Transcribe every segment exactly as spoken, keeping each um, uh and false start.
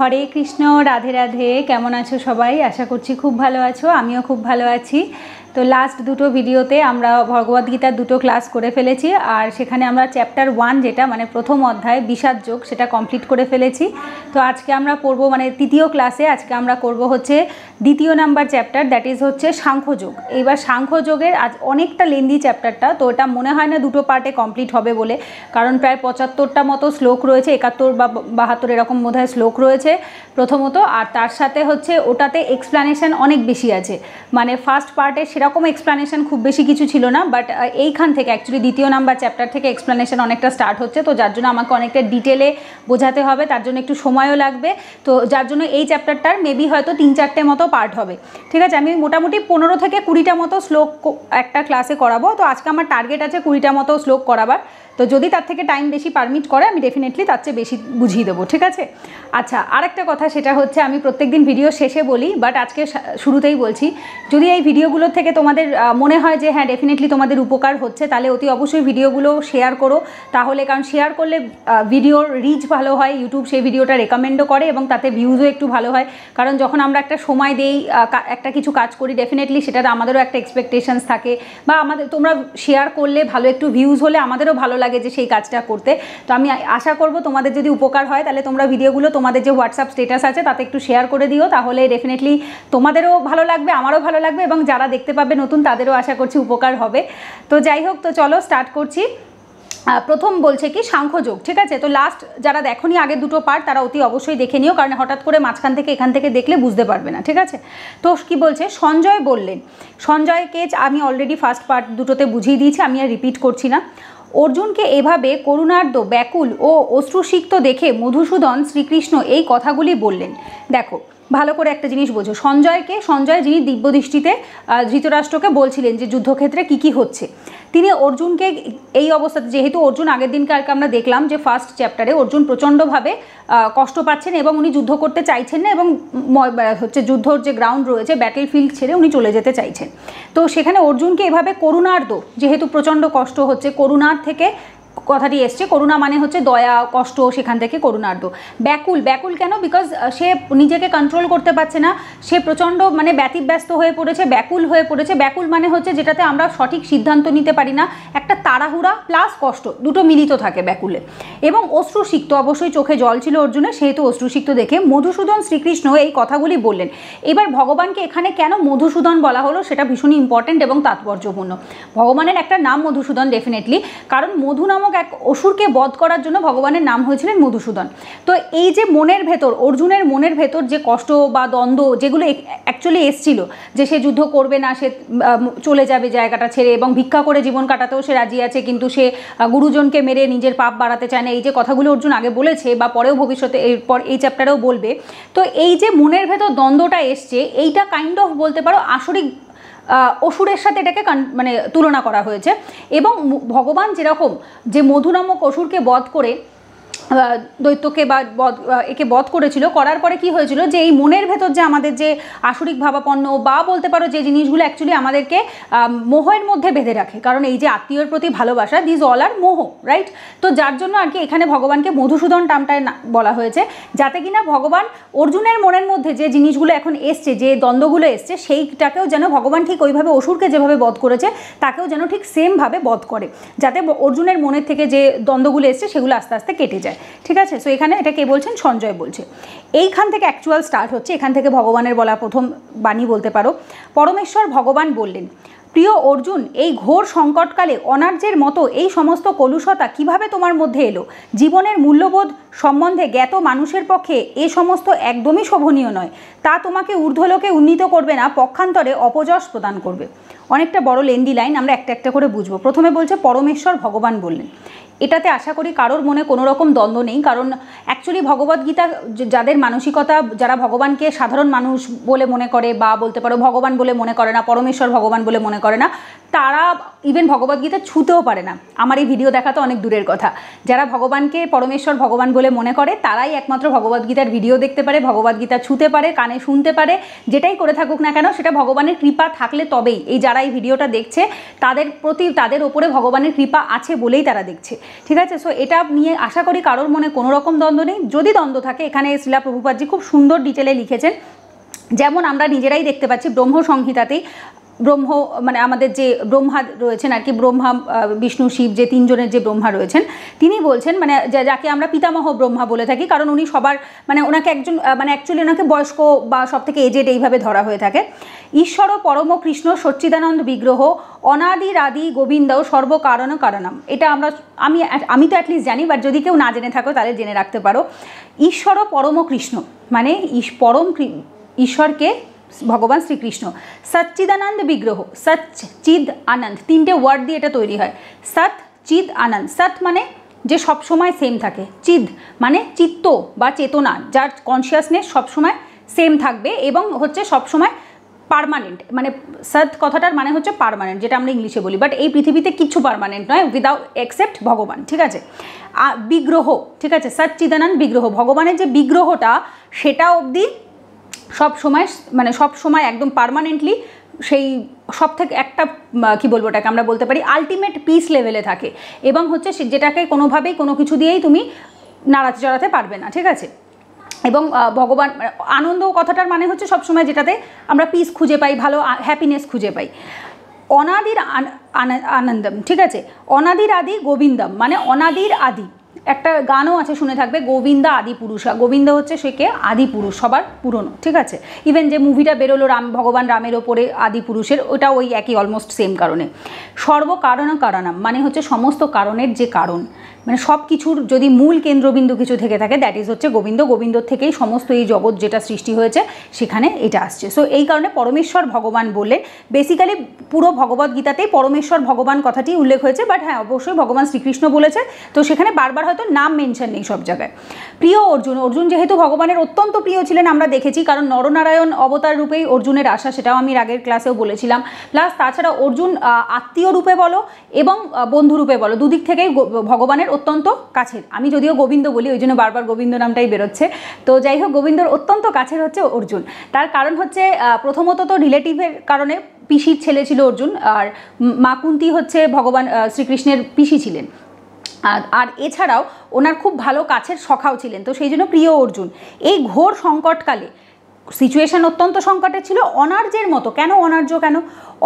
হরে কৃষ্ণ, রাধে রাধে। কেমন আছো সবাই? আশা করছি খুব ভালো আছো, আমিও খুব ভালো আছি। তো লাস্ট দুটো ভিডিওতে আমরা ভগবদ্গীতার দুটো ক্লাস করে ফেলেছি, আর সেখানে আমরা চ্যাপ্টার ওয়ান যেটা মানে প্রথম অধ্যায় বিষাদ যোগ সেটা কমপ্লিট করে ফেলেছি। তো আজকে আমরা পড়বো মানে তৃতীয় ক্লাসে আজকে আমরা করব হচ্ছে দ্বিতীয় নাম্বার চ্যাপ্টার, দ্যাট ইজ হচ্ছে সাংখ্যযোগ। এইবার সাংখ্যযোগের আজ অনেকটা লেন্দি চ্যাপ্টারটা, তো এটা মনে হয় না দুটো পার্টে কমপ্লিট হবে বলে, কারণ প্রায় পঁচাত্তরটা মতো শ্লোক রয়েছে, একাত্তর বা বাহাত্তর এরকম বোধহয় শ্লোক রয়েছে প্রথমত। আর তার সাথে হচ্ছে ওটাতে এক্সপ্লানেশান অনেক বেশি আছে, মানে ফার্স্ট পার্টে সেরকম এক্সপ্লানেশান খুব বেশি কিছু ছিল না, বাট এইখান থেকে অ্যাকচুয়ালি দ্বিতীয় নাম্বার চ্যাপ্টার থেকে এক্সপ্লানেশান অনেকটা স্টার্ট হচ্ছে। তো যার জন্য আমাকে অনেকটা ডিটেলে বোঝাতে হবে, তার জন্য একটু সময়ও লাগবে। তো যার জন্য এই চ্যাপ্টারটার মেবি হয়তো তিন চারটে মতো পার্ট হবে, ঠিক আছে। আমি মোটামুটি পনেরো থেকে কুড়িটা মতো শ্লোক একটা ক্লাসে করাবো, তো আজকে আমার টার্গেট আছে কুড়িটা মতো শ্লোক করাবার। তো যদি তার থেকে টাইম বেশি পারমিট করে আমি ডেফিনেটলি তার চেয়ে বেশি বুঝিয়ে দেবো, ঠিক আছে। আচ্ছা, আরেকটা কথা সেটা হচ্ছে আমি প্রত্যেকদিন ভিডিও শেষে বলি, বাট আজকে শুরুতেই বলছি, যদি এই ভিডিওগুলোর থেকে তোমাদের মনে হয় যে হ্যাঁ ডেফিনেটলি তোমাদের উপকার হচ্ছে, তাহলে অতি অবশ্যই ভিডিওগুলো শেয়ার করো। তাহলে কারণ শেয়ার করলে ভিডিওর রিচ ভালো হয়, ইউটিউব সেই ভিডিওটা রেকমেন্ডও করে এবং তাতে ভিউজও একটু ভালো হয়। কারণ যখন আমরা একটা সময় দেই, একটা কিছু কাজ করি, ডেফিনেটলি সেটাতে আমাদেরও একটা এক্সপেকটেশনস থাকে, বা আমাদের তোমরা শেয়ার করলে ভালো একটু ভিউজ হলে আমাদেরও ভালো লাগে যে সেই কাজটা করতে। তো আমি আশা করব তোমাদের যদি উপকার হয় তাহলে তোমরা ভিডিওগুলো তোমাদের যে হোয়াটসঅ্যাপ স্ট্যাটাস আছে তাতে একটু শেয়ার করে দিও, তাহলে ডেফিনেটলি তোমাদেরও ভালো লাগবে, আমারও ভালো লাগবে, এবং যারা দেখতে পাবে নতুন তাদেরও আশা করছি উপকার হবে। তো যাই হোক, তো চলো স্টার্ট করছি। প্রথম বলছে কি সাংখ্যযোগ, ঠিক আছে। তো লাস্ট যারা দেখোনি আগে দুটো পার্ট তারা অতি অবশ্যই দেখে নিও, কারণ হঠাৎ করে মাঝখান থেকে এখান থেকে দেখলে বুঝতে পারবে না, ঠিক আছে। তো কি বলছে, সঞ্জয় বললেন, সঞ্জয়কে আমি অলরেডি ফার্স্ট পার্ট দুটোতে বুঝিয়ে দিয়েছি, আমি আর রিপিট করছি না। অর্জুনকে এভাবে করুণার্দ্র, ব্যাকুল ও অশ্রুসিক্ত দেখে মধুসূদন শ্রীকৃষ্ণ এই কথাগুলি বললেন। দেখো ভালো করে একটা জিনিস বোঝো, সঞ্জয়কে, সঞ্জয় যিনি দিব্যদৃষ্টিতে ধৃতরাষ্ট্রকে বলছিলেন যে যুদ্ধক্ষেত্রে কি কি হচ্ছে, তিনি অর্জুনকে এই অবস্থাতে, যেহেতু অর্জুন আগের দিনকে আর আমরা দেখলাম যে ফার্স্ট চ্যাপ্টারে অর্জুন প্রচণ্ডভাবে কষ্ট পাচ্ছেন এবং উনি যুদ্ধ করতে চাইছেন না, এবং হচ্ছে যুদ্ধর যে গ্রাউন্ড রয়েছে ব্যাটেল ফিল্ড ছেড়ে উনি চলে যেতে চাইছেন। তো সেখানে অর্জুনকে এভাবে করুণার্দ্র, যেহেতু প্রচণ্ড কষ্ট হচ্ছে, করুণার থেকে কথাটি এসছে, করুণা মানে হচ্ছে দয়া, কষ্ট, সেখান থেকে করুণার্দ্র। ব্যাকুল, ব্যাকুল কেন? বিকজ সে নিজেকে কন্ট্রোল করতে পারছে না, সে প্রচণ্ড মানে ব্যতিব্যস্ত হয়ে পড়েছে, ব্যাকুল হয়ে পড়েছে। ব্যাকুল মানে হচ্ছে যেটাতে আমরা সঠিক সিদ্ধান্ত নিতে পারি না, একটা তাড়াহুড়া প্লাস কষ্ট, দুটো মিলিত থাকে ব্যাকুলে। এবং অশ্রুসিক্ত, অবশ্যই চোখে জল ছিল অর্জুনের, সেহেতু অশ্রুসিক্ত দেখে মধুসূদন শ্রীকৃষ্ণ এই কথাগুলি বললেন। এবার ভগবানকে এখানে কেন মধুসূদন বলা হলো সেটা ভীষণই ইম্পর্ট্যান্ট এবং তাৎপর্যপূর্ণ। ভগবানের একটা নাম মধুসূদন ডেফিনেটলি, কারণ মধু নামক এক অসুরকে বধ করার জন্য ভগবানের নাম হয়েছিলেন মধুসূদন। তো এই যে মনের ভেতর, অর্জুনের মনের ভেতর যে কষ্ট বা দ্বন্দ্ব যেগুলো অ্যাকচুয়ালি এসছিল, যে সে যুদ্ধ করবে না, সে চলে যাবে জায়গাটা ছেড়ে, এবং ভিক্ষা করে জীবন কাটাতেও সে রাজি আছে, কিন্তু সে গুরুজনকে মেরে নিজের পাপ বাড়াতে চায় না, এই যে কথাগুলো অর্জুন আগে বলেছে বা পরেও ভবিষ্যতে এরপর এই চ্যাপ্টারেও বলবে। তো এই যে মনের ভেতর দ্বন্দ্বটা এসছে, এইটা কাইন্ড অফ বলতে পারো আসরিক অসুরের সাথে এটাকে মানে তুলনা করা হয়েছে। এবং ভগবান যেরকম যে মধু নামক অসুরকে বধ করে, দৈত্যকে বা বধ একে বধ করেছিল, করার পরে কি হয়েছিল যে এই মনের ভেতর যে আমাদের যে আসরিক ভাবাপন্ন বা বলতে পারো যে জিনিসগুলো অ্যাকচুয়ালি আমাদেরকে মোহের মধ্যে বেঁধে রাখে, কারণ এই যে আত্মীয়ের প্রতি ভালোবাসা, দিজ অল আর মোহ, রাইট। তো যার জন্য আর কি এখানে ভগবানকে মধুসূদন টামটায় বলা হয়েছে, যাতে কিনা ভগবান অর্জুনের মনের মধ্যে যে জিনিসগুলো এখন এসছে, যে দ্বন্দ্বগুলো এসছে, সেইটাকেও যেন ভগবান ঠিক ওইভাবে অসুরকে যেভাবে বধ করেছে তাকেও যেন ঠিক সেমভাবে বধ করে, যাতে অর্জুনের মনের থেকে যে দ্বন্দ্বগুলো এসছে সেগুলো আস্তে আস্তে কেটে যায়, ঠিক আছে। সো এখানে এটা কে বলছেন? সঞ্জয় বলছে। এইখান থেকে অ্যাকচুয়াল স্টার্ট হচ্ছে, এখান থেকে ভগবানের বলা প্রথম বাণী বলতে পারো। পরমেশ্বর ভগবান বললেন, প্রিয় অর্জুন, এই ঘোর সংকটকালে অনার্যের মতো এই সমস্ত কলুষতা কিভাবে তোমার মধ্যে এলো? জীবনের মূল্যবোধ সম্বন্ধে জ্ঞাত মানুষের পক্ষে এ সমস্ত একদমই শোভনীয় নয়, তা তোমাকে ঊর্ধ্বলোকে উন্নীত করবে না, পক্ষান্তরে অপযশ প্রদান করবে। অনেকটা বড় লেন্দি লাইন, আমরা একটা একটা করে বুঝবো। প্রথমে বলছে পরমেশ্বর ভগবান বললেন, এটাতে আশা করি কারোর মনে কোনো রকম দ্বন্দ্ব নেই, কারণ অ্যাকচুয়ালি ভগবদ্গীতা যাদের মানসিকতা, যারা ভগবানকে সাধারণ মানুষ বলে মনে করে বা বলতে পারো ভগবান বলে মনে করে না, পরমেশ্বর ভগবান বলে মনে করে না, তারা ইভেন ভগবদ্গীতা ছুঁতেও পারে না। আমার এই ভিডিও দেখা তো অনেক দূরের কথা, যারা ভগবানকে পরমেশ্বর ভগবান বলে মনে করে তারাই একমাত্র ভগবদ্গীতার ভিডিও দেখতে পারে, ভগবদ্গীতা ছুঁতে পারে, কানে শুনতে পারে। যেটাই করে থাকুক না কেন সেটা ভগবানের কৃপা থাকলে তবেই, এই যারা এই ভিডিওটা দেখছে তাদের প্রতি তাদের ওপরে ভগবানের কৃপা আছে বলেই তারা দেখছে, ঠিক আছে? সো এটা নিয়ে আশা করি কারোর মনে কোনো রকম দ্বন্দ্ব নেই। যদি দ্বন্দ্ব থাকে, এখানে শ্রীলা প্রভুপাদজি খুব সুন্দর ডিটেলে লিখেছেন, যেমন আমরা নিজেরাই দেখতে পাচ্ছি ব্রহ্ম সংহিতাতেই ব্রহ্ম মানে আমাদের যে ব্রহ্মা রয়েছেন আর কি, ব্রহ্মা বিষ্ণু শিব যে তিনজনের যে ব্রহ্মা রয়েছেন তিনি বলছেন, মানে যাকে আমরা পিতামহ ব্রহ্মা বলে থাকি, কারণ উনি সবার মানে ওনাকে একজন মানে অ্যাকচুয়ালি ওনাকে বয়স্ক বা সব থেকে এজেড এইভাবে ধরা হয়ে থাকে। ঈশ্বর পরম কৃষ্ণ সচ্চিদানন্দ বিগ্রহ অনাদি আদি গোবিন্দ সর্বকারণ কারণম, এটা আমরা আমি আমি তো অ্যাটলিস্ট জানি, বাট যদি কেউ না জেনে থাকো তাহলে জেনে রাখতে পারো। ঈশ্বর পরম কৃষ্ণ মানে পরম ঈশ্বরকে ভগবান শ্রীকৃষ্ণ, সচ্চিদানন্দ বিগ্রহ, সচ চিদ আনন্দ, তিনটে ওয়ার্ড দিয়ে এটা তৈরি হয়, সৎ চিদ আনন্দ। সৎ মানে যে সবসময় সেম থাকে, চিদ মানে চিত্ত বা চেতনা, যার কনসিয়াসনেস সবসময় সেম থাকবে এবং হচ্ছে সবসময় পার্মানেন্ট, মানে সৎ কথাটার মানে হচ্ছে পার্মানেন্ট, যেটা আমরা ইংলিশে বলি, বাট এই পৃথিবীতে কিচ্ছু পার্মানেন্ট নয় উইদাউট এক্সেপ্ট ভগবান, ঠিক আছে? বিগ্রহ, ঠিক আছে, সচ্চিদানন্দ বিগ্রহ, ভগবানের যে বিগ্রহটা সেটা অবধি সব সময় মানে সব সময় একদম পার্মানেন্টলি সেই সব থেকে একটা কি বলবো ওটাকে আমরা বলতে পারি আলটিমেট পিস লেভেলে থাকে এবং হচ্ছে যেটাকে কোনোভাবেই কোনো কিছু দিয়েই তুমি নাড়াতে চড়াতে পারবে না, ঠিক আছে? এবং ভগবান আনন্দ কথাটার মানে হচ্ছে সবসময় যেটাতে আমরা পিস খুঁজে পাই, ভালো হ্যাপিনেস খুঁজে পাই। অনাদির আনন্দম, ঠিক আছে, অনাদির আদি গোবিন্দম মানে অনাদির আদি, একটা গানও আছে শুনে থাকবে, গোবিন্দা আদি পুরুষা, গোবিন্দ হচ্ছে সে কে? আদি পুরুষ, সবার পুরনো, ঠিক আছে? ইভেন যে মুভিটা বেরোলো রাম, ভগবান রামের ওপরে আদি পুরুষের, ওটা ওই একই অলমোস্ট সেম কারণে। সর্বকারণ কারণম মানে হচ্ছে সমস্ত কারণের যে কারণ, মানে সব কিছুর যদি মূল কেন্দ্রবিন্দু কিছু থেকে থাকে দ্যাট ইজ হচ্ছে গোবিন্দ, গোবিন্দর থেকেই সমস্ত এই জগৎ যেটা সৃষ্টি হয়েছে সেখানে এটা আসছে। সো এই কারণে পরমেশ্বর ভগবান বলে বেসিক্যালি পুরো ভগবদ্গীতাতেই পরমেশ্বর ভগবান কথাটি উল্লেখ হয়েছে, বাট হ্যাঁ অবশ্যই ভগবান শ্রীকৃষ্ণ বলেছে, তো সেখানে বারবার হয়তো নাম মেনশন নেই সব জায়গায়। প্রিয় অর্জুন, অর্জুন যেহেতু ভগবানের অত্যন্ত প্রিয় ছিলেন আমরা দেখেছি, কারণ নরনারায়ণ অবতার রূপেই অর্জুনের আশা, সেটাও আমি আগের ক্লাসেও বলেছিলাম। প্লাস তাছাড়া অর্জুন আত্মীয় রূপে বলো এবং বন্ধুরূপে বলো দুদিক থেকেই ভগবানের অত্যন্ত কাছের, আমি যদিও গোবিন্দ বলি ওই জন্য বারবার গোবিন্দ নামটাই বেরোচ্ছে, তো যাই হোক গোবিন্দর অত্যন্ত কাছের হচ্ছে অর্জুন। তার কারণ হচ্ছে প্রথমত তো রিলেটিভের কারণে পিসির ছেলে ছিল অর্জুন, আর মা কুন্তী হচ্ছে ভগবান শ্রীকৃষ্ণের পিসি ছিলেন, আর এছাড়াও ওনার খুব ভালো কাছের সখাও ছিলেন, তো সেই জন্য প্রিয় অর্জুন। এই ঘোর সংকটকালে সিচুয়েশান অত্যন্ত সংকটে ছিল, অনার্যের মতো, কেন অনার্য কেন?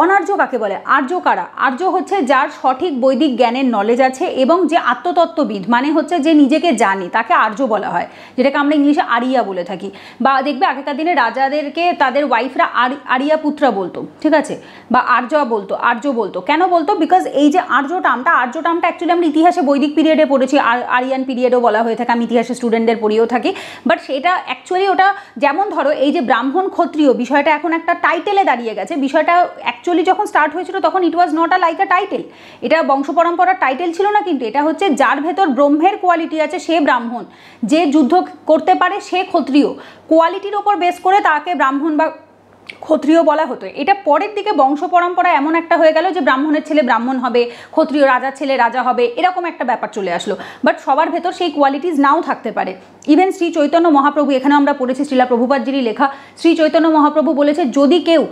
অনার্য কাকে বলে? আর্য কারা? আর্য হচ্ছে যার সঠিক বৈদিক জ্ঞানের নলেজ আছে এবং যে আত্মতত্ত্ববিদ, মানে হচ্ছে যে নিজেকে জানে তাকে আর্য বলা হয়, যেটাকে আমরা ইংলিশে আরিয়া বলে থাকি। বা দেখবে আগেকার দিনে রাজাদেরকে তাদের ওয়াইফরা আরিয়া পুত্রা বলতো, ঠিক আছে, বা আর্য বলতো, আর্য বলতো। কেন বলতো? বিকজ এই যে আর্য টার্মটা, আর্য টার্মটা অ্যাকচুয়ালি আমরা ইতিহাসে বৈদিক পিরিয়ডে পড়েছি, আর আরিয়ান পিরিয়ডও বলা হয়ে থাকে, আমি ইতিহাসে স্টুডেন্টদের পড়িয়েও থাকি, বাট সেটা অ্যাকচুয়ালি ওটা যেমন ধরো এই যে ব্রাহ্মণ ক্ষত্রিয় বিষয়টা এখন একটা টাইটেলে দাঁড়িয়ে গেছে, বিষয়টা অ্যাকচুয়ালি যখন স্টার্ট হয়েছিল তখন it was not a like a title, এটা বংশ পরম্পরার টাইটেল ছিল না, কিন্তু এটা হচ্ছে যার ভেতর ব্রহ্মের কোয়ালিটি আছে সে ব্রাহ্মণ, যে যুদ্ধ করতে পারে সে ক্ষত্রিয়, কোয়ালিটির ওপর বেস করে তাকে ব্রাহ্মণ বা ক্ষত্রিয় বলা হতো। এটা পরের দিকে বংশ পরম্পরা এমন একটা হয়ে গেল যে ব্রাহ্মণের ছেলে ব্রাহ্মণ হবে, ক্ষত্রিয় রাজার ছেলে রাজা হবে, এরকম একটা ব্যাপার চলে আসলো, বাট সবার ভেতর সেই কোয়ালিটিস নাও থাকতে পারে। ইভেন শ্রী চৈতন্য মহাপ্রভু, এখানে আমরা পড়েছি শ্রীলা প্রভুপাদজিরই লেখা, শ্রী চৈতন্য মহাপ্রভু বলেছে যদি কেউ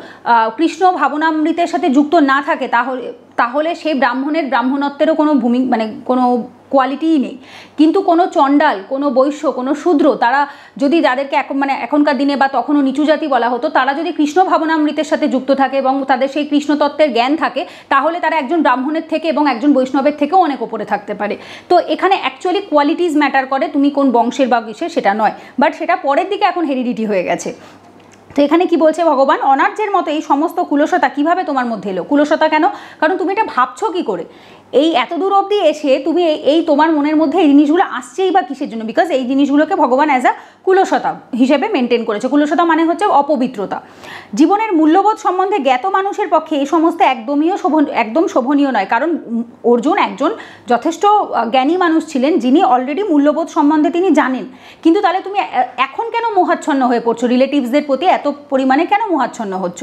কৃষ্ণ ভাবনামৃতের সাথে যুক্ত না থাকে তাহলে তাহলে সেই ব্রাহ্মণের ব্রাহ্মণত্বেরও কোনো ভূমি মানে কোনো কোয়ালিটিই নেই, কিন্তু কোনো চণ্ডাল, কোনো বৈশ্য, কোনো শূদ্র, তারা যদি যাদেরকে এখন মানে এখনকার দিনে বা তখনও নিচু জাতি বলা হতো, তারা যদি কৃষ্ণ ভাবনামৃতের সাথে যুক্ত থাকে এবং তাদের সেই কৃষ্ণতত্ত্বের জ্ঞান থাকে তাহলে তারা একজন ব্রাহ্মণের থেকে এবং একজন বৈষ্ণবের থেকেও অনেক ওপরে থাকতে পারে। তো এখানে অ্যাকচুয়ালি কোয়ালিটিস ম্যাটার করে, তুমি কোন বংশের বা কিসের সেটা নয়, বাট সেটা পরের দিকে এখন হেরিডিটি হয়ে গেছে। তো এখানে কি বলছে ভগবান? অনার্যের মতো এই সমস্ত কুলসতা কিভাবে তোমার মধ্যে এলো? কুলসতা কেন? কারণ তুমি এটা ভাবছো কি করে, এই এত দূর অবধি এসে তুমি এই তোমার মনের মধ্যে এই জিনিসগুলো আসছেই বা কিসের জন্য? বিকজ এই জিনিসগুলোকে ভগবান অ্যাজ আ কুলসতা হিসেবে মেনটেন করেছে। কুলসতা মানে হচ্ছে অপবিত্রতা। জীবনের মূল্যবোধ সম্বন্ধে জ্ঞাত মানুষের পক্ষে এই সমস্ত একদমীয় শোভন একদম শোভনীয় নয়, কারণ অর্জুন একজন যথেষ্ট জ্ঞানী মানুষ ছিলেন যিনি অলরেডি মূল্যবোধ সম্বন্ধে তিনি জানেন, কিন্তু তাহলে তুমি এখন কেন মোহাচ্ছন্ন হয়ে পড়ছো, রিলেটিভসদের প্রতি এত পরিমাণে কেন মোহাচ্ছন্ন হচ্ছ?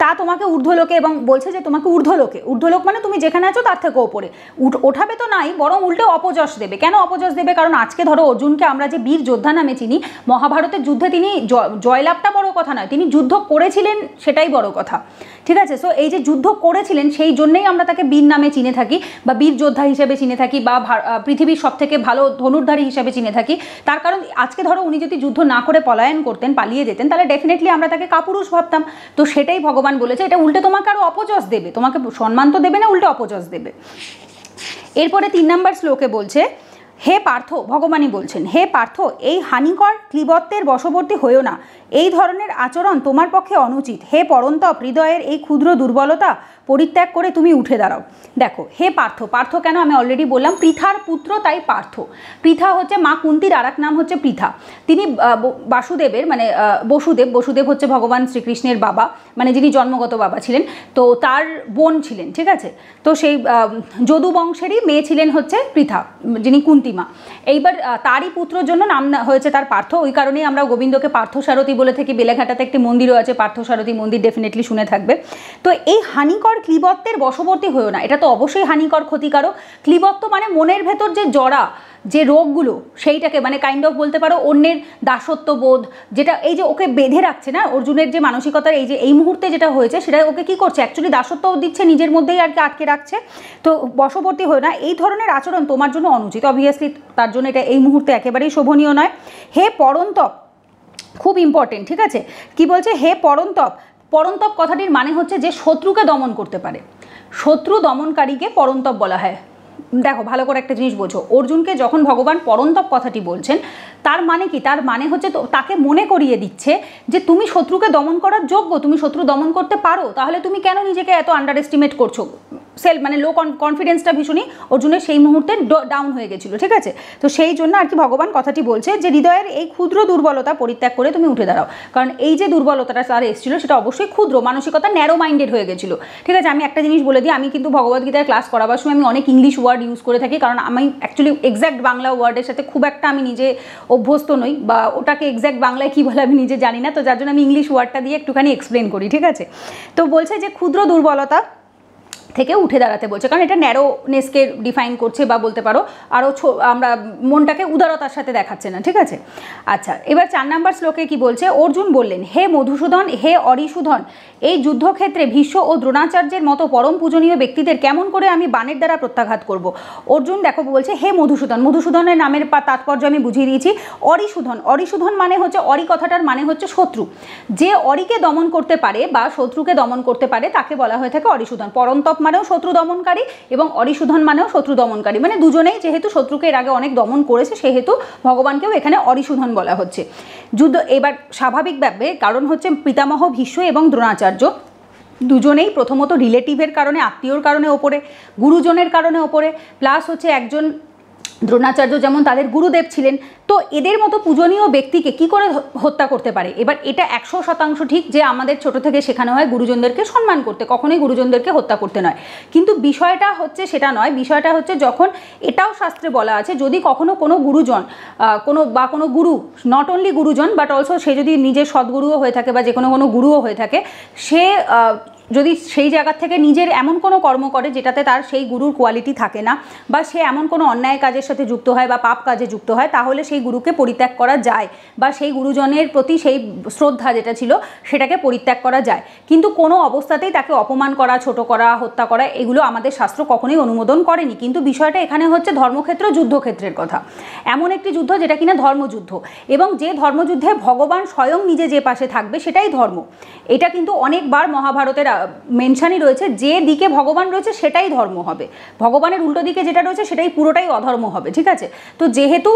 তা তোমাকে ঊর্ধ্বলোকে, এবং বলছে যে তোমাকে ঊর্ধ্বলোকে, ঊর্ধ্বলোক মানে তুমি যেখানে আছো তার থেকে ওপরে ওঠাবে তো নাই, বরং উল্টে অপযশ দেবে। কেন অপযশ দেবে? কারণ আজকে ধরো অর্জুনকে আমরা যে বীর যোদ্ধা নামে চিনি, মহাভারতের যুদ্ধে তিনি জয়লাভটা বড় কথা নয়, তিনি যুদ্ধ করেছিলেন সেটাই বড় কথা, ঠিক আছে? সো এই যে যুদ্ধ করেছিলেন সেই জন্যেই আমরা তাকে বীর নামে চিনে থাকি বা বীর যোদ্ধা হিসেবে চিনে থাকি বা পৃথিবীর সব থেকে ভালো ধনুর্ধারী হিসেবে চিনে থাকি। তার কারণ আজকে ধরো উনি যদি যুদ্ধ না করে পলায়ন করতেন, পালিয়ে যেতেন, তাহলে ডেফিনেটলি আমরা তাকে কাপুরুষ ভাবতাম। তো সেটাই ভগবান বলেছে, এটা উল্টে তোমাকে আরও অপযশ দেবে, তোমাকে সম্মান তো দেবে না, উল্টে অপযশ দেবে। এরপরে তিন নম্বর শ্লোকে বলছে, হে পার্থ, ভগবানই বলছেন, হে পার্থ, এই হানিকর ক্লীবত্বের বশবর্তী হইও না, এই ধরনের আচরণ তোমার পক্ষে অনুচিত। হে পরন্তপ, হৃদয়ের এই ক্ষুদ্র দুর্বলতা পরিত্যাগ করে তুমি উঠে দাঁড়াও। দেখো হে পার্থ, পার্থ কেন আমি অলরেডি বললাম, পৃথার পুত্র তাই পার্থ। পৃথা হচ্ছে মা কুন্তির আর এক নাম হচ্ছে পৃথা। তিনি বাসুদেবের মানে বসুদেব, বসুদেব হচ্ছে ভগবান শ্রীকৃষ্ণের বাবা, মানে যিনি জন্মগত বাবা ছিলেন, তো তার বোন ছিলেন, ঠিক আছে? তো সেই যদু বংশেরই মেয়ে ছিলেন হচ্ছে পৃথা, যিনি কুন্তিমা। এইবার তারই পুত্রর জন্য নাম হয়েছে তার পার্থ। ওই কারণেই আমরা গোবিন্দকে পার্থসারথী বলে থাকি। বেলেঘাটাতে একটি মন্দিরও আছে পার্থসারথী মন্দির, ডেফিনেটলি শুনে থাকবে। তো এই হানিকর ক্লীবত্বের বশবর্তী হয়েও না, এটা তো অবশ্যই হানিকর, ক্ষতিকারক। ক্লীবত্ব মানে মনের ভেতর যে জড়া যে রোগগুলো, সেইটাকে মানে কাইন্ড অফ বলতে পারো অন্যের দাসত্ব বোধ, যেটা এই যে ওকে বেঁধে রাখছে না, অর্জুনের যে মানসিকতার এই যে এই মুহূর্তে যেটা হয়েছে, সেটা ওকে কি করছে অ্যাকচুয়ালি দাসত্ব দিচ্ছে, নিজের মধ্যেই আর কি আটকে রাখছে। তো বশবর্তী হয়ে না, এই ধরনের আচরণ তোমার জন্য অনুচিত, অবভিয়াসলি তার জন্য এটা এই মুহূর্তে একেবারেই শোভনীয় নয়। হে পরন্তপ, খুব ইম্পর্টেন্ট, ঠিক আছে? কি বলছে? হে পরন্তপ, পরন্তপ কথাটির মানে হচ্ছে যে শত্রুকে দমন করতে পারে, শত্রু দমনকারীকে পরন্তপ বলা হয়। দেখো ভালো করে একটা জিনিস বোঝো, অর্জুনকে যখন ভগবান পরন্তপ কথাটি বলছেন, তার মানে কি? তার মানে হচ্ছে তাকে মনে করিয়ে দিচ্ছে যে তুমি শত্রুকে দমন করার যোগ্য, তুমি শত্রু দমন করতে পারো, তাহলে তুমি কেন নিজেকে এত আন্ডার এস্টিমেট করছো? সেলফ মানে লো কনফিডেন্সটা ভীষণই অর্জুনের সেই মুহূর্তে ডাউন হয়ে গেছিলো, ঠিক আছে? তো সেই জন্য আর কি ভগবান কথাটি বলছে যে হৃদয়ের এই ক্ষুদ্র দুর্বলতা পরিত্যাগ করে তুমি উঠে দাঁড়াও। কারণ এই যে দুর্বলতাটা তার এসেছিলো, সেটা অবশ্যই ক্ষুদ্র মানসিকতা, ন্যারো মাইন্ডেড হয়ে গেছিলো, ঠিক আছে? আমি একটা জিনিস বলে দিই, আমি কিন্তু ভগবদ্গীতার ক্লাস করাবার সময় আমি অনেক ইংলিশ ওয়ার্ড ইউজ করে থাকি, কারণ আমি অ্যাকচুয়ালি এক্স্যাক্ট বাংলা ওয়ার্ডের সাথে খুব একটা আমি নিজে অভ্যস্ত নই, বা ওটাকে এক্স্যাক্ট বাংলায় কী বলে আমি নিজে জানি না, তো যার জন্য আমি ইংলিশ ওয়ার্ডটা দিয়ে একটুখানি এক্সপ্লেন করি, ঠিক আছে? তো বলছে যে ক্ষুদ্র দুর্বলতা থেকে উঠে দাঁড়াতে বলছে, কারণ এটা ন্যারোনেসকে ডিফাইন করছে, বা বলতে পারো আরও আমরা মনটাকে উদারতার সাথে দেখাচ্ছে না, ঠিক আছে? আচ্ছা, এবার চার নাম্বার শ্লোকে কি বলছে? অর্জুন বললেন, হে মধুসূদন, হে অরিসূধন, এই যুদ্ধক্ষেত্রে ভীষ্ম ও দ্রোণাচার্যের মতো পরম পূজনীয় ব্যক্তিদের কেমন করে আমি বাণের দ্বারা প্রত্যাঘাত করব? অর্জুন দেখো বলছে হে মধুসূদন, মধুসূদনের নামের তাৎপর্য আমি বুঝিয়ে দিয়েছি। অরিসূধন, অরিসূধন মানে হচ্ছে, অরি কথাটার মানে হচ্ছে শত্রু, যে অরিকে দমন করতে পারে বা শত্রুকে দমন করতে পারে তাকে বলা হয়ে থাকে অরিসূধন। পরন্তপ মানেও শত্রু দমনকারী এবং অরিসূধন মানেও শত্রু দমনকারী, মানে দুজনেই যেহেতু শত্রুকে এর আগে অনেক দমন করেছে, সেহেতু ভগবানকেও এখানে অরিসূধন বলা হচ্ছে। যুদ্ধ এবার স্বাভাবিকভাবে, কারণ হচ্ছে পিতামহ ভীষ্ম এবং দ্রোণাচার্য দুজনেই প্রথমত রিলেটিভের কারণে, আত্মীয়র কারণে ওপরে, গুরুজনের কারণে ওপরে, প্লাস হচ্ছে একজন দ্রোণাচার্য যেমন তাদের গুরুদেব ছিলেন, তো এদের মতো পূজনীয় ব্যক্তিকে কি করে হত্যা করতে পারে? এবার এটা একশো শতাংশ ঠিক যে আমাদের ছোট থেকে শেখানো হয় গুরুজনদেরকে সম্মান করতে, কখনোই গুরুজনদেরকে হত্যা করতে নয়, কিন্তু বিষয়টা হচ্ছে সেটা নয়। বিষয়টা হচ্ছে যখন, এটাও শাস্ত্রে বলা আছে, যদি কখনো কোনো গুরুজন কোনো বা কোনো গুরু, নট অনলি গুরুজন বাট অলসো সে যদি নিজের সদ্গুরুও হয়ে থাকে বা যে কোনো কোনো গুরুও হয়ে থাকে, সে যদি সেই জায়গা থেকে নিজের এমন কোনো কর্ম করে যেটাতে তার সেই গুরুর কোয়ালিটি থাকে না, বা সে এমন কোনো অন্যায় কাজের সাথে যুক্ত হয় বা পাপ কাজে যুক্ত হয়, তাহলে সেই গুরুকে পরিত্যাগ করা যায়, বা সেই গুরুজনের প্রতি সেই শ্রদ্ধা যেটা ছিল সেটাকে পরিত্যাগ করা যায়, কিন্তু কোনো অবস্থাতেই তাকে অপমান করা, ছোট করা, হত্যা করা, এগুলো আমাদের শাস্ত্র কখনোই অনুমোদন করেনি। কিন্তু বিষয়টা এখানে হচ্ছে ধর্মক্ষেত্র, যুদ্ধক্ষেত্রের কথা, এমন একটি যুদ্ধ যেটা কিনা ধর্মযুদ্ধ, এবং যে ধর্মযুদ্ধে ভগবান স্বয়ং নিজে যে পাশে থাকবে সেটাই ধর্ম। এটা কিন্তু অনেকবার মহাভারতের মেনশানই রয়েছে, যে দিকে ভগবান রয়েছে সেটাই ধর্ম হবে, ভগবানের উল্টো দিকে যেটা রয়েছে সেটাই পুরোটাই অধর্ম হবে, ঠিক আছে? তো যেহেতু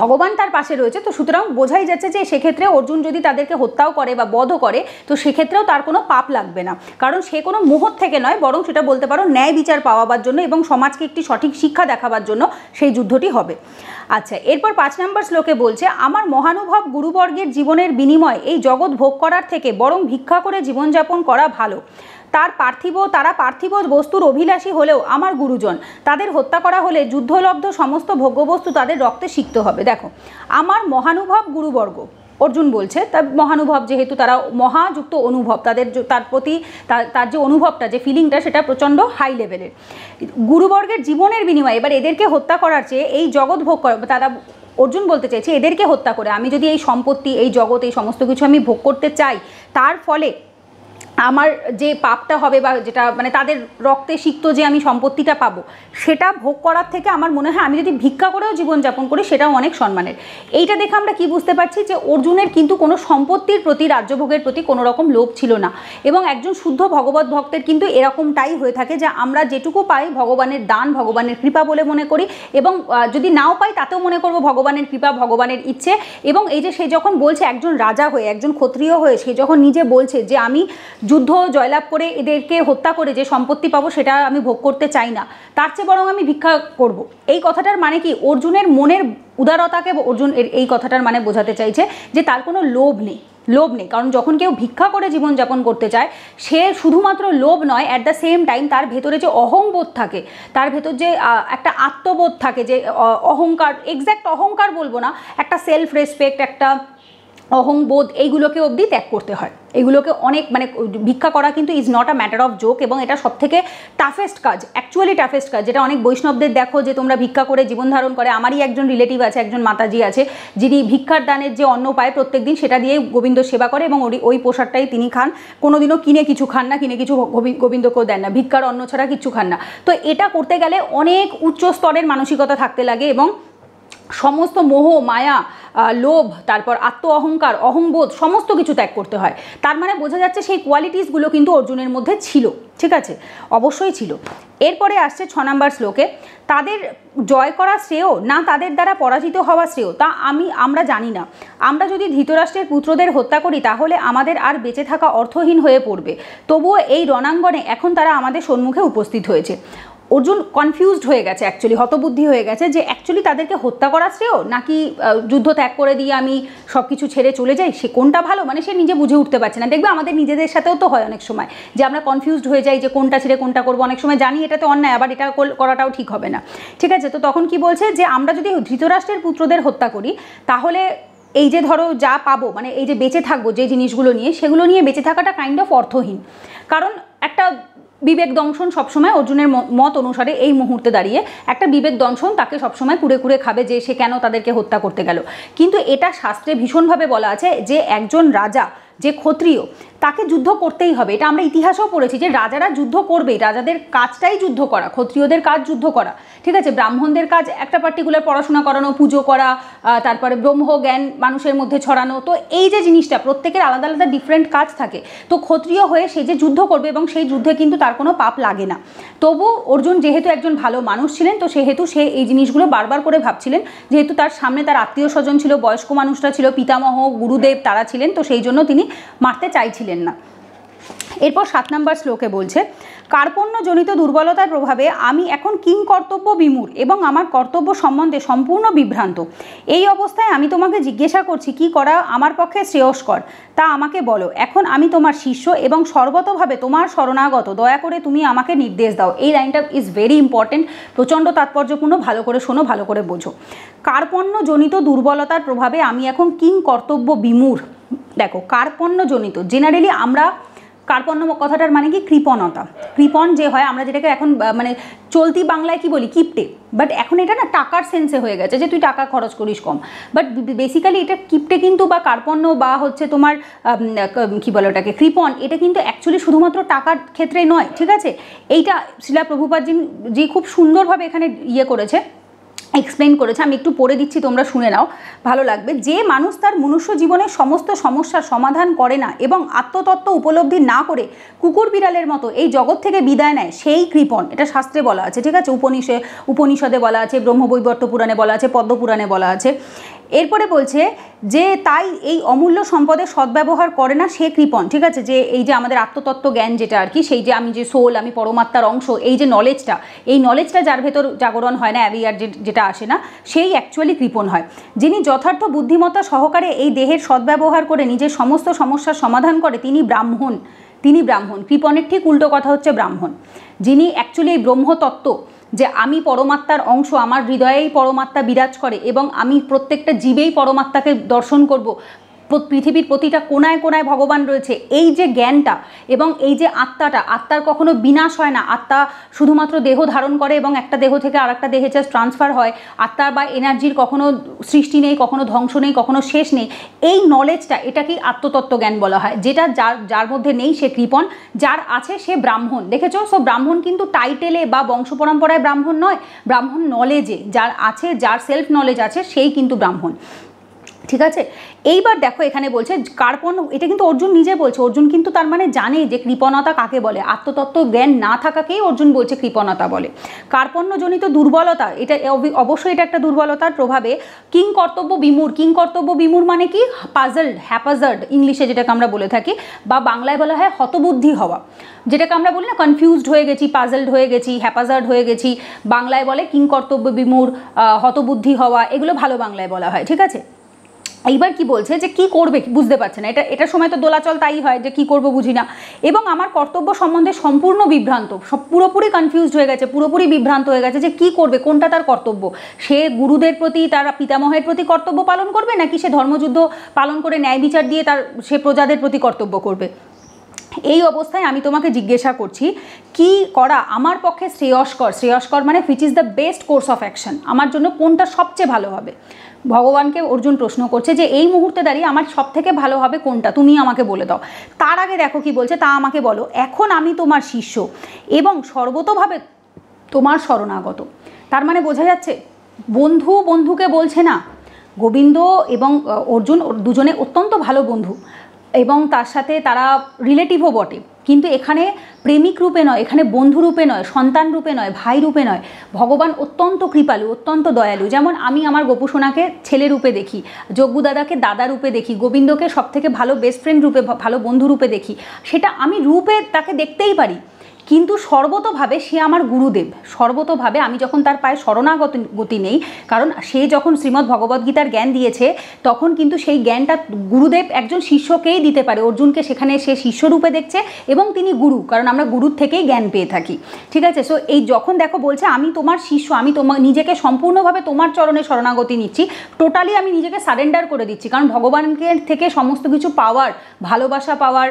ভগবান তার পাশে রয়েছে, তো সুতরাং বোঝাই যাচ্ছে যে সেক্ষেত্রে অর্জুন যদি তাদেরকে হত্যাও করে বা বধও করে, তো সেক্ষেত্রেও তার কোনো পাপ লাগবে না, কারণ সে কোনো মোহ থেকে নয়, বরং সেটা বলতে পারো ন্যায় বিচার পাওয়াবার জন্য এবং সমাজকে একটি সঠিক শিক্ষা দেখাবার জন্য সেই যুদ্ধটি হবে। আচ্ছা, এরপর পাঁচ নম্বর শ্লোকে বলছে, আমার মহানুভব গুরুবর্গের জীবনের বিনিময় এই জগৎ ভোগ করার থেকে বরং ভিক্ষা করে জীবনযাপন করা ভালো। তার পার্থিব তারা পার্থিব বস্তুর অভিলাষী হলেও আমার গুরুজন, তাদের হত্যা করা হলে যুদ্ধলব্ধ সমস্ত ভোগ্যবস্তু তাদের রক্তে সিক্ত হবে। দেখো, আমার মহানুভব গুরুবর্গ, অর্জুন বলছে, তার মহানুভব, যেহেতু তারা মহাযুক্ত অনুভব, তাদের তার প্রতি তার যে অনুভবটা, যে ফিলিংটা, সেটা প্রচণ্ড হাই লেভেলের। গুরুবর্গের জীবনের বিনিময়ে এবার এদেরকে হত্যা করার চেয়ে এই জগৎ ভোগ করা, তারা অর্জুন বলতে চাইছে এদেরকে হত্যা করে আমি যদি এই সম্পত্তি, এই জগৎ, এই সমস্ত কিছু আমি ভোগ করতে চাই, তার ফলে আমার যে পাপটা হবে বা যেটা মানে তাদের রক্তে সিক্ত যে আমি সম্পত্তিটা পাবো, সেটা ভোগ করার থেকে আমার মনে হয় আমি যদি ভিক্ষা করেও জীবনযাপন করি সেটাও অনেক সম্মানের। এইটা দেখে আমরা কি বুঝতে পারছি যে অর্জুনের কিন্তু কোনো সম্পত্তির প্রতি, রাজ্যভোগের প্রতি কোনো রকম লোভ ছিল না। এবং একজন শুদ্ধ ভগবত ভক্তের কিন্তু এরকমটাই হয়ে থাকে যে আমরা যেটুকু পাই ভগবানের দান, ভগবানের কৃপা বলে মনে করি, এবং যদি নাও পাই তাতেও মনে করব ভগবানের কৃপা, ভগবানের ইচ্ছে। এবং এই যে সে যখন বলছে একজন রাজা হয়ে, একজন ক্ষত্রিয় হয়ে, সে যখন নিজে বলছে যে আমি যুদ্ধ জয়লাভ করে এদেরকে হত্যা করে যে সম্পত্তি পাবো সেটা আমি ভোগ করতে চাই না, তার চেয়ে বরং আমি ভিক্ষা করব। এই কথাটার মানে কি? অর্জুনের মনের উদারতাকে অর্জুন এই কথাটার মানে বোঝাতে চাইছে যে তার কোনো লোভ নেই, লোভ নেই। কারণ যখন কেউ ভিক্ষা করে জীবনযাপন করতে চায়, সে শুধুমাত্র লোভ নয়, অ্যাট দ্য সেম টাইম তার ভেতরে যে অহংবোধ থাকে, তার ভেতর যে একটা আত্মবোধ থাকে, যে অহংকার, এক্স্যাক্ট অহংকার বলবো না, একটা সেলফ রেসপেক্ট, একটা অহংবোধ, এইগুলোকে অবধি ত্যাগ করতে হয়। এগুলোকে অনেক মানে ভিক্ষা করা কিন্তু is not a matter of joke, এবং এটা সবথেকে টাফেস্ট কাজ, অ্যাকচুয়ালি টাফেস্ট কাজ, যেটা অনেক বৈষ্ণবদের দেখো যে তোমরা ভিক্ষা করে জীবন ধারণ করে। আমারই একজন রিলেটিভ আছে, একজন মাতাজি আছে, যিনি ভিক্ষার দানের যে অন্ন পায় প্রত্যেকদিন সেটা দিয়ে গোবিন্দ সেবা করে, এবং ওই প্রসাদটাই তিনি খান, কোনোদিনও কিনে কিছু খান না, কিনে কিছু গোবিন্দকেও দেন না, ভিক্ষার অন্ন ছাড়া কিচ্ছু খান না। তো এটা করতে গেলে অনেক উচ্চ স্তরের মানসিকতা থাকতে লাগে, এবং সমস্ত মোহ, মায়া, লোভ, তারপর আত্ম অহংকার, অহংবোধ, সমস্ত কিছু ত্যাগ করতে হয়। তার মানে বোঝা যাচ্ছে সেই কোয়ালিটিসগুলো কিন্তু অর্জুনের মধ্যে ছিল, ঠিক আছে, অবশ্যই ছিল। এরপরে আসছে ছ নম্বর শ্লোকে, তাদের জয় করা শ্রেয় না তাদের দ্বারা পরাজিত হওয়া শ্রেয় তা আমি আমরা জানি না। আমরা যদি ধৃতরাষ্ট্রের পুত্রদের হত্যা করি তাহলে আমাদের আর বেঁচে থাকা অর্থহীন হয়ে পড়বে, তবুও এই রণাঙ্গনে এখন তারা আমাদের সম্মুখে উপস্থিত হয়েছে। অর্জুন কনফিউজড হয়ে গেছে, অ্যাকচুয়ালি হতবুদ্ধি হয়ে গেছে যে অ্যাকচুয়ালি তাদেরকে হত্যা করা শ্রেয় নাকি যুদ্ধ ত্যাগ করে দিয়ে আমি সব কিছু ছেড়ে চলে যাই, সে কোনটা ভালো, মানে সে নিজে বুঝে উঠতে পারছে না। দেখবে আমাদের নিজেদের সাথেও তো হয় অনেক সময় যে আমরা কনফিউজড হয়ে যাই যে কোনটা ছেড়ে কোনটা করবো, অনেক সময় জানি এটাতে অন্যায়, আবার এটা করাটাও ঠিক হবে না, ঠিক আছে। তো তখন কি বলছে যে আমরা যদি ধৃতরাষ্ট্রের পুত্রদের হত্যা করি তাহলে এই যে ধরো যা পাবো, মানে এই যে বেঁচে থাকবো যে জিনিসগুলো নিয়ে, সেগুলো নিয়ে বেঁচে থাকাটা কাইন্ড অফ অর্থহীন। কারণ একটা বিবেক দংশন সবসময় অর্জুনের মত অনুসারে এই মুহূর্তে দাঁড়িয়ে একটা বিবেক দংশন তাকে সবসময় কুড়ে কুড়ে খাবে যে সে কেন তাদেরকে হত্যা করতে গেল। কিন্তু এটা শাস্ত্রে ভীষণভাবে বলা আছে যে একজন রাজা, যে ক্ষত্রিয়, তাকে যুদ্ধ করতেই হবে। এটা আমরা ইতিহাসেও পড়েছি যে রাজারা যুদ্ধ করবেই, রাজাদের কাজটাই যুদ্ধ করা, ক্ষত্রিয়দের কাজ যুদ্ধ করা, ঠিক আছে। ব্রাহ্মণদের কাজ একটা পার্টিকুলার পড়াশোনা করানো, পুজো করা, তারপরে ব্রহ্মজ্ঞান মানুষের মধ্যে ছড়ানো। তো এই যে জিনিসটা, প্রত্যেকের আলাদা আলাদা ডিফারেন্ট কাজ থাকে। তো ক্ষত্রিয় হয়ে সে যে যুদ্ধ করবে এবং সেই যুদ্ধে কিন্তু তার কোনো পাপ লাগে না। তবু অর্জুন যেহেতু একজন ভালো মানুষ ছিলেন, তো সেহেতু সে এই জিনিসগুলো বারবার করে ভাবছিলেন, যেহেতু তার সামনে তার আত্মীয় স্বজন ছিল, বয়স্ক মানুষরা ছিল, পিতামহ, গুরুদেব তারা ছিলেন, তো সেই জন্য তিনি মারতে চাইছিলেন না। এরপর সাত নম্বর শ্লোকে বলছে, কার্পণ্যজনিত দুর্বলতার প্রভাবে আমি এখন কিং কর্তব্য বিমূঢ় এবং আমার কর্তব্য সম্বন্ধে সম্পূর্ণ বিভ্রান্ত। এই অবস্থায় আমি তোমাকে জিজ্ঞাসা করছি কি করা আমার পক্ষে শ্রেয়স্কর তা আমাকে বলো। এখন আমি তোমার শিষ্য এবং সর্বতভাবে তোমার শরণাগত, দয়া করে তুমি আমাকে নির্দেশ দাও। এই লাইনটা ইজ ভেরি ইম্পর্টেন্ট, প্রচণ্ড তাৎপর্যপূর্ণ, ভালো করে শোনো, ভালো করে বোঝো। কার্পণ্যজনিত দুর্বলতার প্রভাবে আমি এখন কিং কর্তব্য বিমূঢ়। দেখো, কার্পণ্যজনিত, জেনারেলি আমরা কার্পণ্য কথাটার মানে কি? কৃপণতা। কৃপণ যে হয়, আমরা যেটাকে এখন মানে চলতি বাংলায় কি বলি? কিপটে। বাট এখন এটা না টাকার সেন্সে হয়ে গেছে যে তুই টাকা খরচ করিস কম, বাট বেসিক্যালি এটা কিপটে কিন্তু, বা কার্পণ্য বা হচ্ছে তোমার কি বলে ওটাকে, কৃপণ, এটা কিন্তু অ্যাকচুয়ালি শুধুমাত্র টাকার ক্ষেত্রে নয়, ঠিক আছে। এইটা শিলা প্রভুপাদ যে খুব সুন্দরভাবে এখানে ইয়ে করেছে, এক্সপ্লেন করেছে, আমি একটু পড়ে দিচ্ছি, তোমরা শুনে নাও, ভালো লাগবে। যে মানুষ তার মনুষ্য জীবনের সমস্ত সমস্যার সমাধান করে না এবং আত্মতত্ত্ব উপলব্ধি না করে কুকুর বিড়ালের মতো এই জগৎ থেকে বিদায় নেয়, সেই কৃপণ। এটা শাস্ত্রে বলা আছে, ঠিক আছে, উপনিষে উপনিষদে বলা আছে, ব্রহ্মবৈবর্ত পুরাণে বলা আছে, পদ্মপুরাণে বলা আছে। এরপরে বলছে যে তাই এই অমূল্য সম্পদের সদ্ব্যবহার করে না সে কৃপণ, ঠিক আছে। যে এই যে আমাদের আত্মতত্ত্ব জ্ঞান যেটা আর কি, সেই যে আমি যে সোল, আমি পরমাত্মার অংশ, এই যে নলেজটা, এই নলেজটা যার ভেতর জাগরণ হয় না, অ্যাভিয়ার যেটা আসে না, সেই অ্যাকচুয়ালি কৃপণ হয়। যিনি যথার্থ বুদ্ধিমত্তা সহকারে এই দেহের সদ্ব্যবহার করে নিজের সমস্ত সমস্যার সমাধান করে তিনি ব্রাহ্মণ, তিনি ব্রাহ্মণ। কৃপণের ঠিক উল্টো কথা হচ্ছে ব্রাহ্মণ। যিনি অ্যাকচুয়ালি এই ব্রহ্মতত্ত্ব, যে আমি পরমাত্মার অংশ, আমার হৃদয়েই পরমাত্মা বিরাজ করে এবং আমি প্রত্যেকটা জীবেই পরমাত্মাকে দর্শন করব, পৃথিবীর প্রতিটা কোনায় কোনায় ভগবান রয়েছে। এই যে জ্ঞানটা এবং এই যে আত্মাটা, আত্মার কখনো বিনাশ হয় না। আত্মা শুধুমাত্র দেহ ধারণ করে এবং একটা দেহ থেকে আর একটা দেহে জাস্ট ট্রান্সফার হয়। আত্মার বা এনার্জির কখনো সৃষ্টি নেই, কখনো ধ্বংস নেই, কখনো শেষ নেই। এই নলেজটা, এটাকেই আত্মতত্ত্ব জ্ঞান বলা হয়। যেটা যার যার মধ্যে নেই সে কৃপণ, যার আছে সে ব্রাহ্মণ। দেখেছো, সো ব্রাহ্মণ কিন্তু টাইটেলে বা বংশ পরম্পরায় ব্রাহ্মণ নয়, ব্রাহ্মণ নলেজে যার আছে, যার সেলফ নলেজ আছে, সেই কিন্তু ব্রাহ্মণ। ঠিক আছে, এইবার দেখো এখানে বলছে কার্পণ্য, এটা কিন্তু অর্জুন নিজে বলছে। অর্জুন কিন্তু তার মানে জানে যে কৃপণতা কাকে বলে। আত্মতত্ত্ব জ্ঞান না থাকাকেই অর্জুন বলছে কৃপণতা বলে। কার্পণ্যজনিত দুর্বলতা, এটা অবশ্যই এটা একটা দুর্বলতার প্রভাবে কিং কর্তব্য বিমূর। কিং কর্তব্য বিমূর মানে কি? পাজলড, হ্যাপাজার্ড ইংলিশে যেটাকে আমরা বলে থাকি, বা বাংলায় বলা হয় হতবুদ্ধি হওয়া। যেটাকে আমরা বলি না, কনফিউজড হয়ে গেছি, পাজলড হয়ে গেছি, হ্যাপাজার্ড হয়ে গেছি, বাংলায় বলে কিং কর্তব্য বিমূর, হতবুদ্ধি হওয়া, এগুলো ভালো বাংলায় বলা হয়। ঠিক আছে, এইবার কি বলছে যে কি করবে বুঝতে পারছে না। এটা এটার সময় তো দোলাচল তাই হয় যে কি করব বুঝি না, এবং আমার কর্তব্য সম্বন্ধে সম্পূর্ণ বিভ্রান্ত, পুরোপুরি কনফিউজড হয়ে গেছে, পুরোপুরি বিভ্রান্ত হয়ে গেছে যে কি করবে, কোনটা তার কর্তব্য। সে গুরুদের প্রতি, তার পিতামহের প্রতি কর্তব্য পালন করবে, নাকি সে ধর্মযুদ্ধ পালন করে ন্যায় বিচার দিয়ে তার সে প্রজাদের প্রতি কর্তব্য করবে। এই অবস্থায় আমি তোমাকে জিজ্ঞাসা করছি, কি করা আমার পক্ষে শ্রেয়স্কর? শ্রেয়স্কর মানে which is the best course of action, আমার জন্য কোনটা সবচেয়ে ভালো হবে। ভগবানকে অর্জুন প্রশ্ন করছে যে এই মুহূর্তে দাঁড়িয়ে আমার সব থেকে ভালো হবে কোনটা, তুমি আমাকে বলে দাও। তার আগে দেখো কি বলছে, তা আমাকে বলো, এখন আমি তোমার শিষ্য এবং সর্বতোভাবে তোমার শরণাগত। তার মানে বোঝা যাচ্ছে বন্ধু বন্ধুকে বলছে না। গোবিন্দ এবং অর্জুন দুজনে অত্যন্ত ভালো বন্ধু এবং তার সাথে তারা রিলেটিভও বটে, কিন্তু এখানে প্রেমিক রূপে নয়, এখানে বন্ধুরূপে নয়, সন্তান রূপে নয়, ভাই রূপে নয়। ভগবান অত্যন্ত কৃপালু, অত্যন্ত দয়ালু। যেমন আমি আমার গোপুসোনাকে ছেলে রূপে দেখি, যজ্ঞু দাদাকে দাদা রূপে দেখি, গোবিন্দকে সবথেকে ভালো বেস্ট ফ্রেন্ড রূপে, ভালো বন্ধু রূপে দেখি। সেটা আমি রূপে তাকে দেখতেই পারি, কিন্তু সর্বতোভাবে সে আমার গুরুদেব। সর্বতোভাবে আমি যখন তার পায়ে শরণাগত গতি নেই, কারণ সে যখন শ্রীমদ্ ভগবদ্গীতার জ্ঞান দিয়েছে, তখন কিন্তু সেই জ্ঞানটা গুরুদেব একজন শিষ্যকেই দিতে পারে। অর্জুনকে সেখানে সে শিষ্যরূপে দেখছে এবং তিনি গুরু, কারণ আমরা গুরুর থেকেই জ্ঞান পেয়ে থাকি। ঠিক আছে, সো এই যখন দেখো বলছে আমি তোমার শিষ্য, আমি তোমার নিজেকে সম্পূর্ণভাবে তোমার চরণে শরণাগতি নিচ্ছি, টোটালি আমি নিজেকে সারেন্ডার করে দিচ্ছি। কারণ ভগবানকে থেকে সমস্ত কিছু পাওয়ার, ভালোবাসা পাওয়ার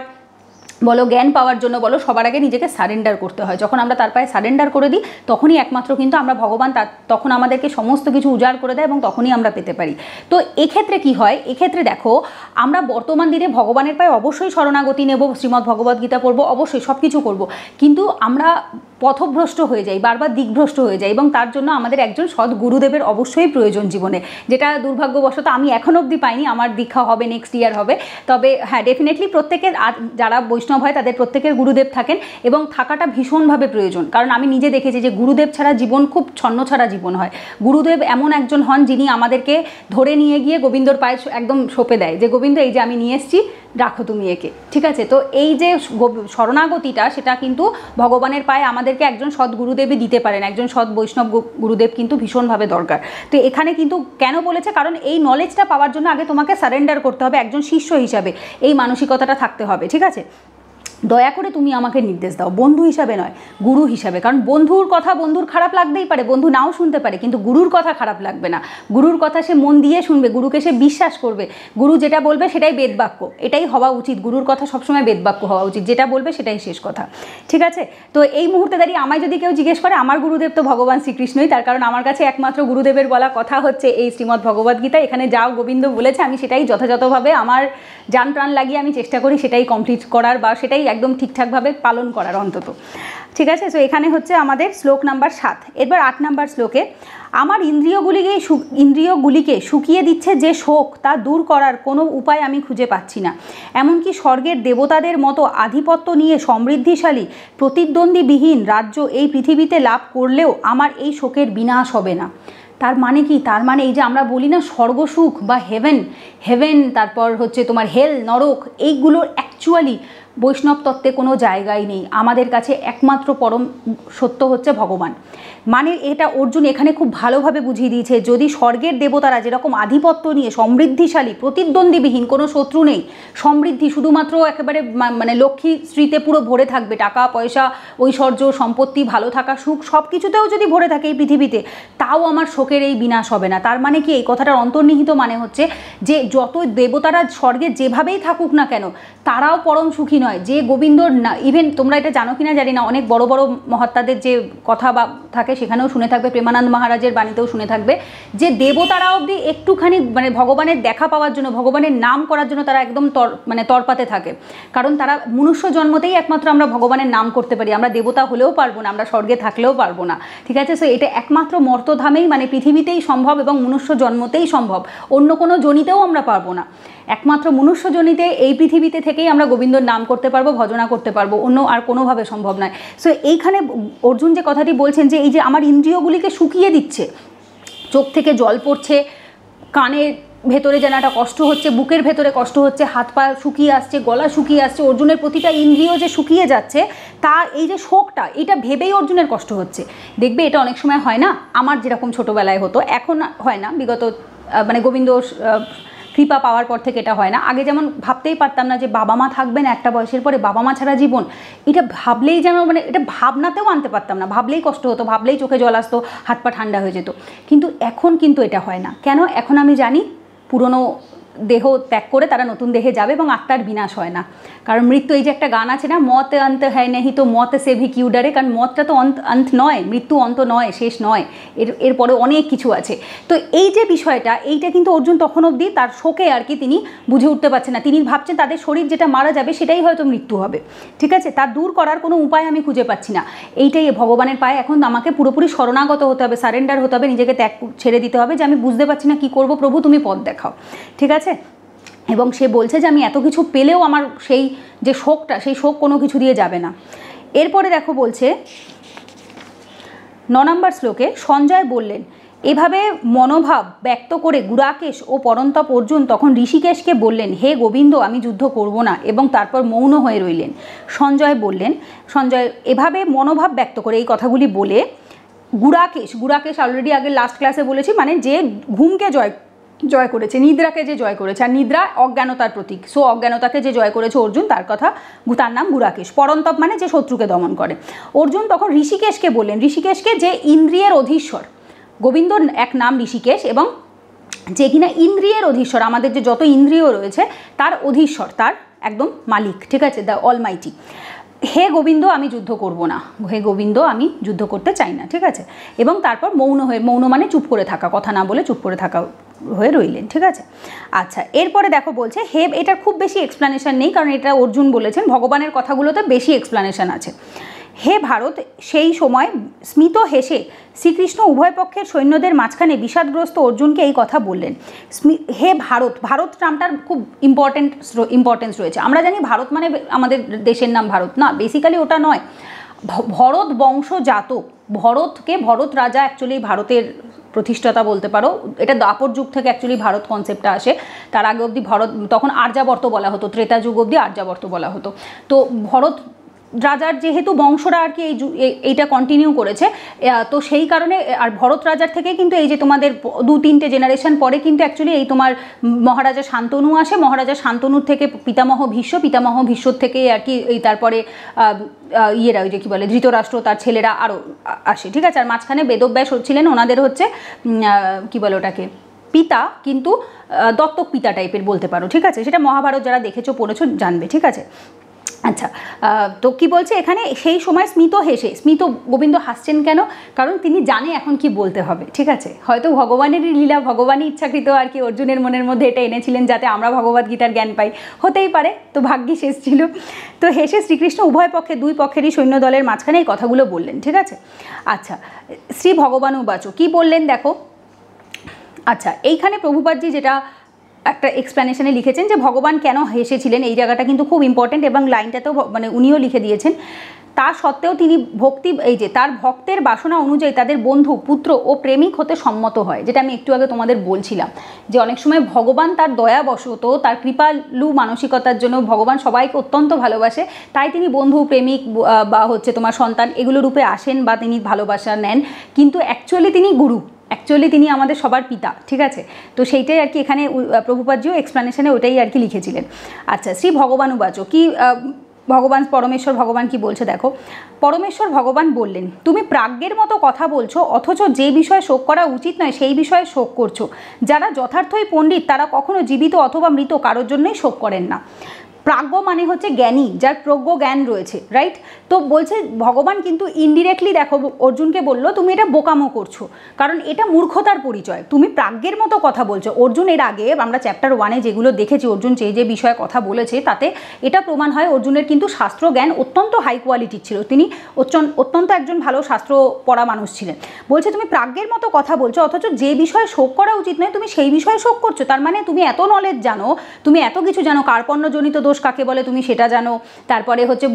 বলো, জ্ঞান পাওয়ার জন্য বলো, সবার আগে নিজেকে সারেন্ডার করতে হয়। যখন আমরা তার পায়ে সারেন্ডার করে দিই, তখনই একমাত্র কিন্তু আমরা ভগবান তার তখন আমাদেরকে সমস্ত কিছু উজাড় করে দেয় এবং তখনই আমরা পেতে পারি। তো এক্ষেত্রে কি হয়, এক্ষেত্রে দেখো আমরা বর্তমান দিনে ভগবানের পায়ে অবশ্যই শরণাগতি নেব, শ্রীমদ্ ভগবদ্গীতা পড়ব, অবশ্যই সব কিছু করবো, কিন্তু আমরা পথভ্রষ্ট হয়ে যাই, বারবার দিকভ্রষ্ট হয়ে যাই, এবং তার জন্য আমাদের একজন সৎ গুরুদেবের অবশ্যই প্রয়োজন জীবনে। যেটা দুর্ভাগ্যবশত আমি এখন অবধি পাইনি। আমার দীক্ষা হবে নেক্সট ইয়ার হবে, তবে হ্যাঁ ডেফিনেটলি প্রত্যেকের, যারা বৈষ্ণব হয় তাদের প্রত্যেকের গুরুদেব থাকেন, এবং থাকাটা ভীষণভাবে প্রয়োজন। কারণ আমি নিজে দেখেছি যে গুরুদেব ছাড়া জীবন খুব ছন্নছাড়া জীবন হয়। গুরুদেব এমন একজন হন যিনি আমাদেরকে ধরে নিয়ে গিয়ে গোবিন্দর পায়ে একদম সঁপে দেয় যে গোবিন্দ এই যে আমি নিয়ে এসেছি, রাখো তুমি একে। ঠিক আছে, তো এই যে শরণাগতিটা, সেটা কিন্তু ভগবানের পায়ে আমাদেরকে একজন সৎ গুরুদেবই দিতে পারেন। একজন সৎ বৈষ্ণব গুরুদেব কিন্তু ভীষণভাবে দরকার। তো এখানে কিন্তু কেন বলেছে, কারণ এই নলেজটা পাওয়ার জন্য আগে তোমাকে সারেন্ডার করতে হবে একজন শিষ্য হিসাবে, এই মানসিকতাটা থাকতে হবে। ঠিক আছে, দয়া করে তুমি আমাকে নির্দেশ দাও, বন্ধু হিসাবে নয়, গুরু হিসাবে। কারণ বন্ধুর কথা বন্ধুর খারাপ লাগতেই পারে, বন্ধু নাও শুনতে পারে, কিন্তু গুরুর কথা খারাপ লাগবে না। গুরুর কথা সে মন দিয়ে শুনবে, গুরুকে সে বিশ্বাস করবে, গুরু যেটা বলবে সেটাই বেদবাক্য, এটাই হওয়া উচিত। গুরুর কথা সবসময় বেদবাক্য হওয়া উচিত, যেটা বলবে সেটাই শেষ কথা। ঠিক আছে, তো এই মুহূর্তে দাঁড়িয়ে আমায় যদি কেউ জিজ্ঞেস করে, আমার গুরুদেব তো ভগবান শ্রীকৃষ্ণই। তার কারণ আমার কাছে একমাত্র গুরুদেবের বলা কথা হচ্ছে এই শ্রীমদ্ ভগবদ্গীতা। এখানে যাও গোবিন্দ বলেছে, আমি সেটাই যথাযথভাবে আমার জান প্রাণ লাগিয়ে আমি চেষ্টা করি সেটাই কমপ্লিট করার, বা সেটাই একদম ঠিকঠাকভাবে পালন করার অন্তত। ঠিক আছে, সো এখানে হচ্ছে আমাদের শ্লোক নাম্বার সাত। এরপর আট নাম্বার শ্লোকে, আমার ইন্দ্রিয়গুলিকে ইন্দ্রিয়গুলিকে শুকিয়ে দিচ্ছে যে শোক, তা দূর করার কোনো উপায় আমি খুঁজে পাচ্ছি না। এমনকি স্বর্গের দেবতাদের মতো আধিপত্য নিয়ে সমৃদ্ধিশালী প্রতিদ্বন্দ্বীবিহীন রাজ্য এই পৃথিবীতে লাভ করলেও আমার এই শোকের বিনাশ হবে না। তার মানে কি? তার মানে এই যে আমরা বলি না স্বর্গসুখ বা হেভেন, হেভেন, তারপর হচ্ছে তোমার হেল, নরক, এইগুলোর অ্যাকচুয়ালি বৈষ্ণব তত্ত্বে কোনো জায়গাই নেই। আমাদের কাছে একমাত্র পরম সত্য হচ্ছে ভগবান। মানে এটা অর্জুন এখানে খুব ভালোভাবে বুঝিয়ে দিয়েছে, যদি স্বর্গের দেবতারা যেরকম আধিপত্য নিয়ে সমৃদ্ধিশালী, প্রতিদ্বন্দ্বীবিহীন, কোনো শত্রু নেই, সমৃদ্ধি শুধুমাত্র একেবারে মানে লক্ষ্মী স্মৃতিতে পুরো ভরে থাকবে, টাকা পয়সা ঐশ্বর্য সম্পত্তি ভালো থাকা সুখ সব কিছুতেও যদি ভরে থাকে এই পৃথিবীতে, তাও আমার শোকের এই বিনাশ হবে না। তার মানে কি, এই কথাটার অন্তর্নিহিত মানে হচ্ছে যে যত দেবতারা স্বর্গে যেভাবেই থাকুক না কেন তারাও পরম সুখী নয়। যে গোবিন্দর না, ইভেন তোমরা এটা জানো কিনা জানি না, অনেক বড় বড় মহাত্মাদের যে কথা বা থাকে সেখানেও শুনে থাকবে, প্রেমানন্দ মহারাজের বাণীতেও শুনে থাকবে যে দেবতারা অবধি একটুখানি মানে ভগবানের দেখা পাওয়ার জন্য, ভগবানের নাম করার জন্য তারা একদম তর মানে তরপাতে থাকে। কারণ তারা মনুষ্য জন্মতেই একমাত্র আমরা ভগবানের নাম করতে পারি, আমরা দেবতা হলেও পারবো না, আমরা স্বর্গে থাকলেও পারবো না, ঠিক আছে। সো এটা একমাত্র মর্তধামেই মানে পৃথিবীতেই সম্ভব এবং মনুষ্য জন্মতেই সম্ভব, অন্য কোনো জনিতেও আমরা পারবো না। একমাত্র মনুষ্য জনিতে এই পৃথিবীতে থেকেই আমরা গোবিন্দর নাম করতে পারবো, ভজনা করতে পারবো, অন্য আর কোনোভাবে সম্ভব নয়। সো এইখানে অর্জুন যে কথাটি বলছেন যে এই যে আমার ইন্দ্রিয়গুলিকে শুকিয়ে দিচ্ছে, চোখ থেকে জল পড়ছে, কানে ভেতরে যেন একটা কষ্ট হচ্ছে, বুকের ভেতরে কষ্ট হচ্ছে, হাত পা শুকিয়ে আসছে, গলা শুকিয়ে আসছে, অর্জুনের প্রতিটা ইন্দ্রিয় যে শুকিয়ে যাচ্ছে, তা এই যে শোকটা, এটা ভেবেই অর্জুনের কষ্ট হচ্ছে। দেখবে এটা অনেক সময় হয় না, আমার যেরকম ছোটোবেলায় হতো, এখন হয় না, বিগত মানে গোবিন্দ কৃপা পাওয়ার পর থেকে এটা হয় না। আগে যেমন ভাবতেই পারতাম না যে বাবা মা থাকবেন, একটা বয়সের পরে বাবা মা ছাড়া জীবন, এটা ভাবলেই যেন মানে এটা ভাবনাতেও আনতে পারতাম না, ভাবলেই কষ্ট হতো, ভাবলেই চোখে জল আসতো, হাত পা ঠান্ডা হয়ে যেত। কিন্তু এখন কিন্তু এটা হয় না। কেন? এখন আমি জানি পুরনো দেহ ত্যাগ করে তারা নতুন দেহে যাবে এবং আত্মার বিনাশ হয় না। কারণ মৃত্যু, এই যে একটা গান আছে না, মত অন্ত হয় নাহি তো মত সে ভি কিউ ডরে, কারণ মতটা তো অন্ত অন্ত নয়, মৃত্যু অন্ত নয়, শেষ নয়, এর এরপরে অনেক কিছু আছে। তো এই যে বিষয়টা, এইটা কিন্তু অর্জুন তখন অবধি তার শোকে আর কি তিনি বুঝে উঠতে পারছেন না। তিনি ভাবছেন তাদের শরীর যেটা মারা যাবে সেটাই হয়তো মৃত্যু হবে, ঠিক আছে, তা দূর করার কোনো উপায় আমি খুঁজে পাচ্ছি না। এইটাই ভগবানের পায়ে এখন আমাকে পুরোপুরি শরণাগত হতে হবে, সারেন্ডার হতে হবে, নিজেকে ত্যাগ ছেড়ে দিতে হবে যে আমি বুঝতে পারছি না কী করবো, প্রভু তুমি পথ দেখাও, ঠিক আছে। এবং সে বলছে যে আমি এত কিছু পেলেও আমার সেই যে শোকটা, সেই শোক কোনো কিছু দিয়ে যাবে না। এরপরে দেখো বলছে ন নম্বর শ্লোকে, সঞ্জয় বললেন, এভাবে মনোভাব ব্যক্ত করে গুরাকেশ ও পরন্তপ অর্জুন তখন ঋষিকেশকে বললেন, হে গোবিন্দ আমি যুদ্ধ করব না, এবং তারপর মৌন হয়ে রইলেন। সঞ্জয় বললেন, সঞ্জয় এভাবে মনোভাব ব্যক্ত করে এই কথাগুলি বলে গুরাকেশ, গুরাকেশ অলরেডি আগে লাস্ট ক্লাসে বলেছি, মানে যে ঘুমকে জয় জয় করেছে, নিদ্রাকে যে জয় করেছে, আর নিদ্রা অজ্ঞানতার প্রতীক, সো অজ্ঞানতাকে যে জয় করেছে অর্জুন, তার কথা, তার নাম গুরাকেশ। পরন্তপ মানে যে শত্রুকে দমন করে। অর্জুন তখন ঋষিকেশকে বললেন, ঋষিকেশকে যে ইন্দ্রিয়ের অধীশ্বর, গোবিন্দর এক নাম ঋষিকেশ, এবং যে কিনা ইন্দ্রিয়ের অধীশ্বর, আমাদের যে যত ইন্দ্রিয় রয়েছে তার অধীশ্বর, তার একদম মালিক, ঠিক আছে, দ্য অলমাইটি। হে গোবিন্দ আমি যুদ্ধ করব না, হে গোবিন্দ আমি যুদ্ধ করতে চাই না, ঠিক আছে। এবং তারপর মৌন হয়ে, মৌন মানে চুপ করে থাকা, কথা না বলে চুপ করে থাকা হয়ে রইলেন, ঠিক আছে। আচ্ছা এরপরে দেখো বলছে হে, এটার খুব বেশি এক্সপ্লানেশন নেই, কারণ এটা অর্জুন বলেছেন, ভগবানের কথাগুলোতে বেশি এক্সপ্লানেশন আছে। হে ভারত, সেই সময় স্মিত হেসে শ্রীকৃষ্ণ উভয় পক্ষের সৈন্যদের মাঝখানে বিষাদগ্রস্ত অর্জুনকে এই কথা বললেন। হে ভারত, ভারত নামটার খুব ইম্পর্টেন্ট ইম্পর্টেন্স রয়েছে। আমরা জানি ভারত মানে আমাদের দেশের নাম ভারত, না বেসিক্যালি ওটা নয়, ভরত বংশজাত, ভরতকে, ভরত রাজা অ্যাকচুয়ালি ভারতের প্রতিষ্ঠাতা বলতে পারো। এটা দ্বাপর যুগ থেকে অ্যাকচুয়ালি ভারত কনসেপ্টটা আসে, তার আগে অবধি ভরত, তখন আর্যাবর্ত বলা হতো, ত্রেতা যুগ অবধি আর্যাবর্ত বলা হতো। তো ভরত রাজার যেহেতু বংশরা আর কি এই এইটা কন্টিনিউ করেছে, তো সেই কারণে, আর ভরত রাজার থেকে কিন্তু এই যে তোমাদের দু তিনটে জেনারেশন পরে কিন্তু অ্যাকচুয়ালি এই তোমার মহারাজা শান্তনু আসে, মহারাজা শান্তনুর থেকে পিতামহ ভীষ্ম, পিতামহ ভীষ্মর থেকে আর কি এই তারপরে ইয়েরা, ওই যে কী বলে ধৃতরাষ্ট্র, তার ছেলেরা আরও আসে, ঠিক আছে। আর মাঝখানে বেদব্যাস ছিলেন, ওনাদের হচ্ছে কী বলে ওটাকে পিতা, কিন্তু দত্তক পিতা টাইপের বলতে পারো, ঠিক আছে। সেটা মহাভারত যারা দেখেছো পড়েছো জানবে, ঠিক আছে। আচ্ছা তো কি বলছে এখানে, সেই সময় স্মিত হেসে, স্মিত, গোবিন্দ হাসছেন কেন? কারণ তিনি জানে এখন কি বলতে হবে, ঠিক আছে। হয়তো ভগবানেরই লীলা, ভগবানই ইচ্ছাকৃত আর কি অর্জুনের মনের মধ্যে এটা এনেছিলেন যাতে আমরা ভগবদ্গীতার জ্ঞান পাই, হতেই পারে, তো ভাগ্যি শেষ ছিল। তো হেসে শ্রীকৃষ্ণ উভয় পক্ষে, দুই পক্ষেরই সৈন্যদলের মাঝখানে এই কথাগুলো বললেন, ঠিক আছে। আচ্ছা শ্রী ভগবান উবাচো, কি বললেন দেখো। আচ্ছা এইখানে প্রভুপাদজি যেটা একটা এক্সপ্লানেশনে লিখেছেন যে ভগবান কেন হেসেছিলেন, এই জায়গাটা কিন্তু খুব ইম্পর্টেন্ট, এবং লাইনটাতেও মানে উনিও লিখে দিয়েছেন তা সত্ত্বেও তিনি ভক্তি এই যে তার ভক্তের বাসনা অনুযায়ী তাদের বন্ধু, পুত্র ও প্রেমিক হতে সম্মত হয়, যেটা আমি একটু আগে তোমাদের বলছিলাম যে অনেক সময় ভগবান তার দয়াবশত, তার কৃপালু মানসিকতার জন্য ভগবান সবাইকে অত্যন্ত ভালোবাসে, তাই তিনি বন্ধু, প্রেমিক বা হচ্ছে তোমার সন্তান এগুলো রূপে আসেন বা তিনি ভালোবাসা নেন, কিন্তু অ্যাকচুয়ালি তিনি গুরু, অ্যাকচুয়ালি তিনি আমাদের সবার পিতা, ঠিক আছে? তো সেইটাই আর কি এখানে প্রভুপাদজিও এক্সপ্লানেশনে ওটাই আর কি লিখেছিলেন। আচ্ছা, শ্রী ভগবানুবাচ, কি ভগবান পরমেশ্বর ভগবান কি বলছে দেখো, পরমেশ্বর ভগবান বললেন, তুমি প্রাজ্ঞের মতো কথা বলছো অথচ যে বিষয়ে শোক করা উচিত নয় সেই বিষয়ে শোক করছো। যারা যথার্থই পণ্ডিত তারা কখনো জীবিত অথবা মৃত কারোর জন্যই শোক করেন না। প্রাজ্ঞ মানে হচ্ছে জ্ঞানী, যার প্রজ্ঞ জ্ঞান রয়েছে, রাইট? তো বলছে ভগবান কিন্তু ইনডিরেক্টলি দেখো অর্জুনকে বললো তুমি এটা বোকামো করছো, কারণ এটা মূর্খতার পরিচয়, তুমি প্রাজ্ঞের মতো কথা বলছো। অর্জুন এর আগে আমরা চ্যাপ্টার ওয়ানে যেগুলো দেখেছি অর্জুন যে যে বিষয়ে কথা বলেছে তাতে এটা প্রমাণ হয় অর্জুনের কিন্তু শাস্ত্র জ্ঞান অত্যন্ত হাই কোয়ালিটির ছিল, তিনি অত্যন্ত একজন ভালো শাস্ত্র পড়া মানুষ ছিলেন। বলছে তুমি প্রাজ্ঞের মতো কথা বলছো অথচ যে বিষয়ে শোক করা উচিত নয় তুমি সেই বিষয়ে শোক করছো। তার মানে তুমি এত নলেজ জানো, তুমি এত কিছু জানো, কার্পণ্যজনিত দোষ কাকে বলে তুমি সেটা জানো, তারপরে হচ্ছে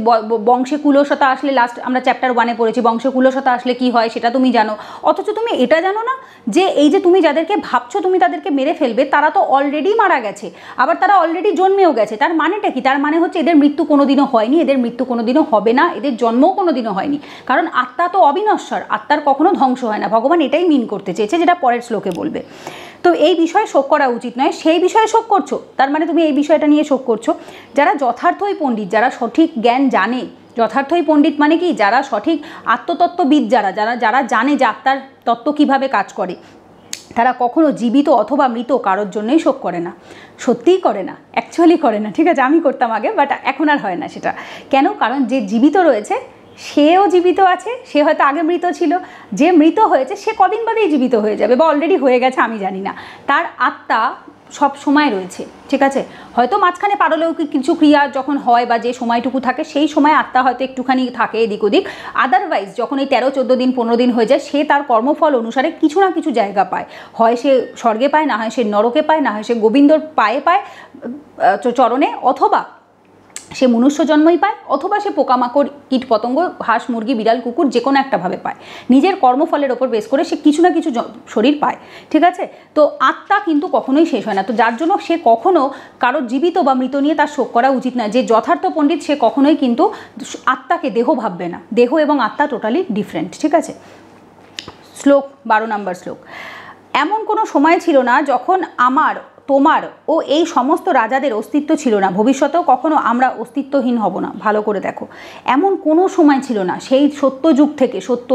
বংশে কুলসতা আসলে, লাস্ট আমরা চ্যাপ্টার ওয়ানে পড়েছি বংশে কুলসতা আসলে কি হয় সেটা তুমি জানো, অথচ তুমি এটা জানো না যে এই যে তুমি যাদেরকে ভাবছো তুমি তাদেরকে মেরে ফেলবে তারা তো অলরেডি মারা গেছে, আবার তারা অলরেডি জন্মেও গেছে। তার মানেটা কি? তার মানে হচ্ছে এদের মৃত্যু কোনোদিনও হয়নি, এদের মৃত্যু কোনোদিনও হবে না, এদের জন্মও কোনোদিনও হয়নি, কারণ আত্মা তো অবিনশ্বর, আত্মার কখনো ধ্বংস হয় না। ভগবান এটাই মিন করতে চেয়েছে, যেটা পরের শ্লোকে বলবে। তো এই বিষয়ে শোক করা উচিত নয় সেই বিষয়ে শোক করছো, তার মানে তুমি এই বিষয়টা নিয়ে শোক করছো। যারা যথার্থই পণ্ডিত, যারা সঠিক জ্ঞান জানে, যথার্থই পণ্ডিত মানে কি? যারা সঠিক আত্মতত্ত্ববিদ, যারা যারা যারা জানে যে আত্মার তত্ত্ব কীভাবে কাজ করে, তারা কখনো জীবিত অথবা মৃত কারোর জন্যই শোক করে না। সত্যিই করে না, অ্যাকচুয়ালি করে না, ঠিক আছে? আমি করতাম আগে, বাট এখন আর হয় না সেটা। কেন? কারণ যে জীবিত রয়েছে সেও জীবিত আছে, সে হয়তো আগে মৃত ছিল, যে মৃত হয়েছে সে কদিন বাদেই জীবিত হয়ে যাবে বা অলরেডি হয়ে গেছে, আমি জানি না। তার আত্মা সব সময় রয়েছে, ঠিক আছে? হয়তো মাঝখানে পারলৌকিক কিছু ক্রিয়া যখন হয় বা যে সময়টুকু থাকে সেই সময় আত্মা হয়তো একটুখানি থাকে এদিক ওদিক, আদারওয়াইজ যখন এই তেরো চোদ্দো দিন পনেরো দিন হয়ে যায় সে তার কর্মফল অনুসারে কিছু না কিছু জায়গা পায়, হয় সে স্বর্গে পায়, না হয় সে নরকে পায়, না হয় সে গোবিন্দর পায়ে পায় চরণে, অথবা সে মনুষ্য জন্মই পায়, অথবা সে পোকামাকড় কীট পতঙ্গ হাঁস মুরগি বিড়াল কুকুর যে কোনো একটাভাবে পায়, নিজের কর্মফলের ওপর বেস করে সে কিছু না কিছু শরীর পায়, ঠিক আছে? তো আত্মা কিন্তু কখনোই শেষ হয় না, তো যার জন্য সে কখনো কারোর জীবিত বা মৃত নিয়ে তার শোক করা উচিত না। যে যথার্থ পণ্ডিত সে কখনোই কিন্তু আত্মাকে দেহ ভাববে না, দেহ এবং আত্মা টোটালি ডিফারেন্ট, ঠিক আছে? শ্লোক বারো নম্বর শ্লোক, এমন কোনো সময় ছিল না যখন আমার, তোমার ও এই সমস্ত রাজাদের অস্তিত্ব ছিল না, ভবিষ্যতেও কখনো আমরা অস্তিত্বহীন হব না। ভালো করে দেখো, এমন কোনো সময় ছিল না, সেই সত্য যুগ থেকে, সত্য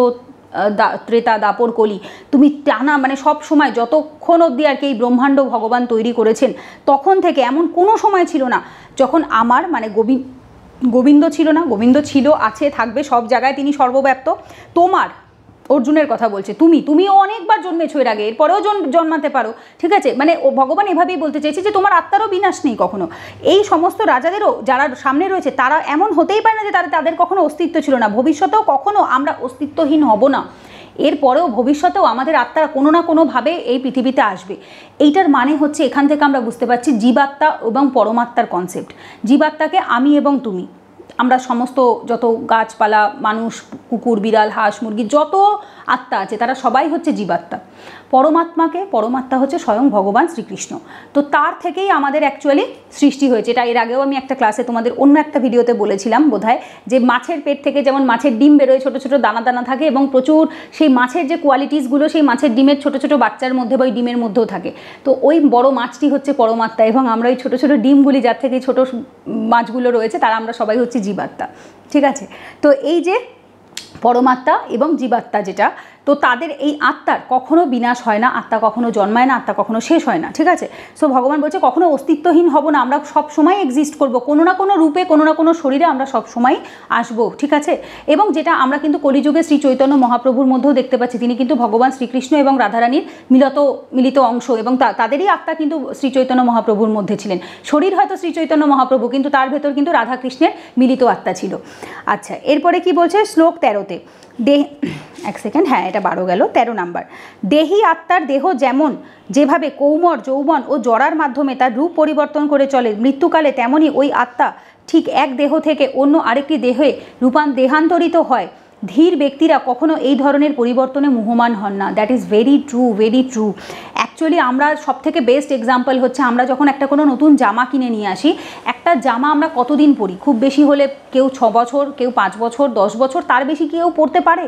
ত্রেতা দাপর কলি, তুমি টানা মানে সব সময় যতক্ষণ অবধি আর কি এই ব্রহ্মাণ্ড ভগবান তৈরি করেছেন তখন থেকে এমন কোনো সময় ছিল না যখন আমার মানে গোবিন্দ গোবিন্দ ছিল না, গোবিন্দ ছিল, আছে, থাকবে, সব জায়গায় তিনি সর্বব্যাপ্ত। তোমার, অর্জুনের কথা বলছে, তুমি তুমিও অনেকবার জন্মেছো এর আগে, এরপরেও জন্মাতে পারো, ঠিক আছে? মানে ভগবান এভাবেই বলতে চাইছে যে তোমার আত্মারও বিনাশ নেই কখনো। এই সমস্ত রাজাদেরও যারা সামনে রয়েছে তারা এমন হতেই পারে না যে তারা তাদের কখনো অস্তিত্ব ছিল না, ভবিষ্যতেও কখনো আমরা অস্তিত্বহীন হব না, এরপরেও ভবিষ্যতেও আমাদের আত্মারা কোনো না কোনোভাবে এই পৃথিবীতে আসবে। এইটার মানে হচ্ছে এখান থেকে আমরা বুঝতে পারছি জীবাত্মা এবং পরমাত্মার কনসেপ্ট। জীবাত্মাকে আমি এবং তুমি, আমরা সমস্ত যত গাছপালা, মানুষ, কুকুর, বিড়াল, হাঁস মুরগি, যত আত্মা আছে তারা সবাই হচ্ছে জীবাত্মা। পরমাত্মাকে, পরমাত্মা হচ্ছে স্বয়ং ভগবান শ্রীকৃষ্ণ, তো তার থেকেই আমাদের অ্যাকচুয়ালি সৃষ্টি হয়েছে। এটা এর আগেও আমি একটা ক্লাসে তোমাদের অন্য একটা ভিডিওতে বলেছিলাম বোধহয়, যে মাছের পেট থেকে যেমন মাছের ডিম বেরোয়, ছোটো ছোটো দানা দানা থাকে এবং প্রচুর সেই মাছের যে কোয়ালিটিসগুলো সেই মাছের ডিমের ছোটো ছোটো বাচ্চার মধ্যে বা ওই ডিমের মধ্যেও থাকে, তো ওই বড় মাছটি হচ্ছে পরমাত্মা এবং আমরা ওই ছোটো ছোটো ডিমগুলি যার থেকে ছোটো মাছগুলো রয়েছে তারা আমরা সবাই হচ্ছে জীবাত্মা, ঠিক আছে? তো এই যে পরমাত্মা এবং জীবাত্মা যেটা, তো তাদের এই আত্মার কখনো বিনাশ হয় না, আত্মা কখনো জন্মায় না, আত্মা কখনো শেষ হয় না, ঠিক আছে? সো ভগবান বলছে কখনো অস্তিত্বহীন হব না, আমরা সব সময় এক্সিস্ট করব, কোনো না কোনো রূপে, কোনো না কোনো শরীরে আমরা সব সময় আসব, ঠিক আছে? এবং যেটা আমরা কিন্তু কলিযুগে শ্রী চৈতন্য মহাপ্রভুর মধ্যেও দেখতে পাচ্ছি, তিনি কিন্তু ভগবান শ্রীকৃষ্ণ এবং রাধারানীর মিলত মিলিত অংশ এবং তাদেরই আত্মা কিন্তু শ্রী চৈতন্য মহাপ্রভুর মধ্যে ছিলেন। শরীর হয়তো শ্রী চৈতন্য মহাপ্রভু, কিন্তু তার ভেতর কিন্তু রাধাকৃষ্ণের মিলিত আত্মা ছিল। আচ্ছা, এরপরে কি বলছে শ্লোক তেরোতে, দে এক সেকেন্ড হ্যাঁ এটা বারো গেল তেরো নাম্বার, দেহি আত্মার দেহ যেমন যেভাবে কৌমর, যৌবন ও জরার মাধ্যমে তার রূপ পরিবর্তন করে চলে, মৃত্যুকালে তেমনই ওই আত্মা ঠিক এক দেহ থেকে অন্য আরেকটি দেহে রূপান দেহান্তরিত হয়, ধীর ব্যক্তিরা কখনো এই ধরনের পরিবর্তনে মুহ্যমান হন না। That is very true, very true. Actually আমরা সব থেকে বেস্ট এক্সাম্পল হচ্ছে, আমরা যখন একটা কোনো নতুন জামা কিনে নিয়ে আসি, একটা জামা আমরা কতদিন পরি? খুব বেশি হলে কেউ ছ বছর, কেউ পাঁচ বছর, দশ বছর, তার বেশি কেউ পরতে পারে।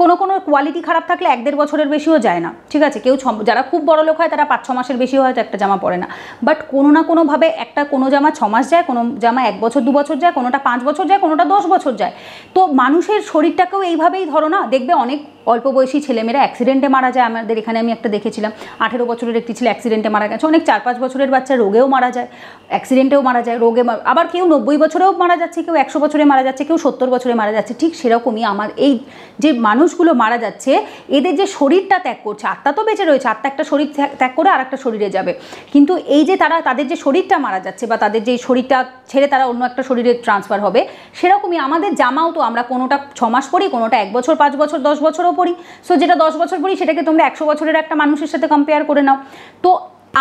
কোনো কোনো কোয়ালিটি খারাপ থাকলে এক দেড় বছরের বেশিও যায় না, ঠিক আছে। কেউ ছ, যারা খুব বড় লোক হয় তারা পাঁচ ছ মাসের বেশি হয়তো একটা জামা পরে না। বাট কোনো না কোনোভাবে একটা কোনো জামা ছ মাস যায়, কোনো জামা এক বছর দু বছর যায়, কোনোটা পাঁচ বছর যায়, কোনোটা দশ বছর যায়। তো মানুষের শরীরটাকেও এইভাবেই ধরো না, দেখবে অনেক অল্প বয়সী ছেলেমেয়েরা অ্যাক্সিডেন্টে মারা যায়। আমাদের এখানে আমি একটা দেখেছিলাম, আঠেরো বছরের একটি ছেলে অ্যাক্সিডেন্টে মারা গেছে। অনেক চার পাঁচ বছরের বাচ্চা রোগেও মারা যায়, অ্যাক্সিডেন্টেও মারা যায়, রোগে। আবার কেউ নব্বই বছরেও মারা যাচ্ছে, কেউ একশো বছরে মারা যাচ্ছে, কেউ সত্তর বছরে মারা যাচ্ছে। ঠিক সেরকমই আমার এই যে মানুষগুলো মারা যাচ্ছে, এদের যে শরীরটা ত্যাগ করছে, আত্মা তো বেঁচে রয়েছে, আত্মা একটা শরীর ত্যাগ করে আর একটা শরীরে যাবে, কিন্তু এই যে তারা তাদের যে শরীরটা মারা যাচ্ছে বা তাদের যে শরীরটা ছেড়ে তারা অন্য একটা শরীরে ট্রান্সফার হবে, সেরকমই আমাদের জামাও তো আমরা কোনোটা ছ মাস পরি, কোনোটা এক বছর, পাঁচ বছর, দশ বছরও পরি। সো যেটা দশ বছর পরি সেটাকে তোমরা একশো বছরের একটা মানুষের সাথে কম্পেয়ার করে নাও। তো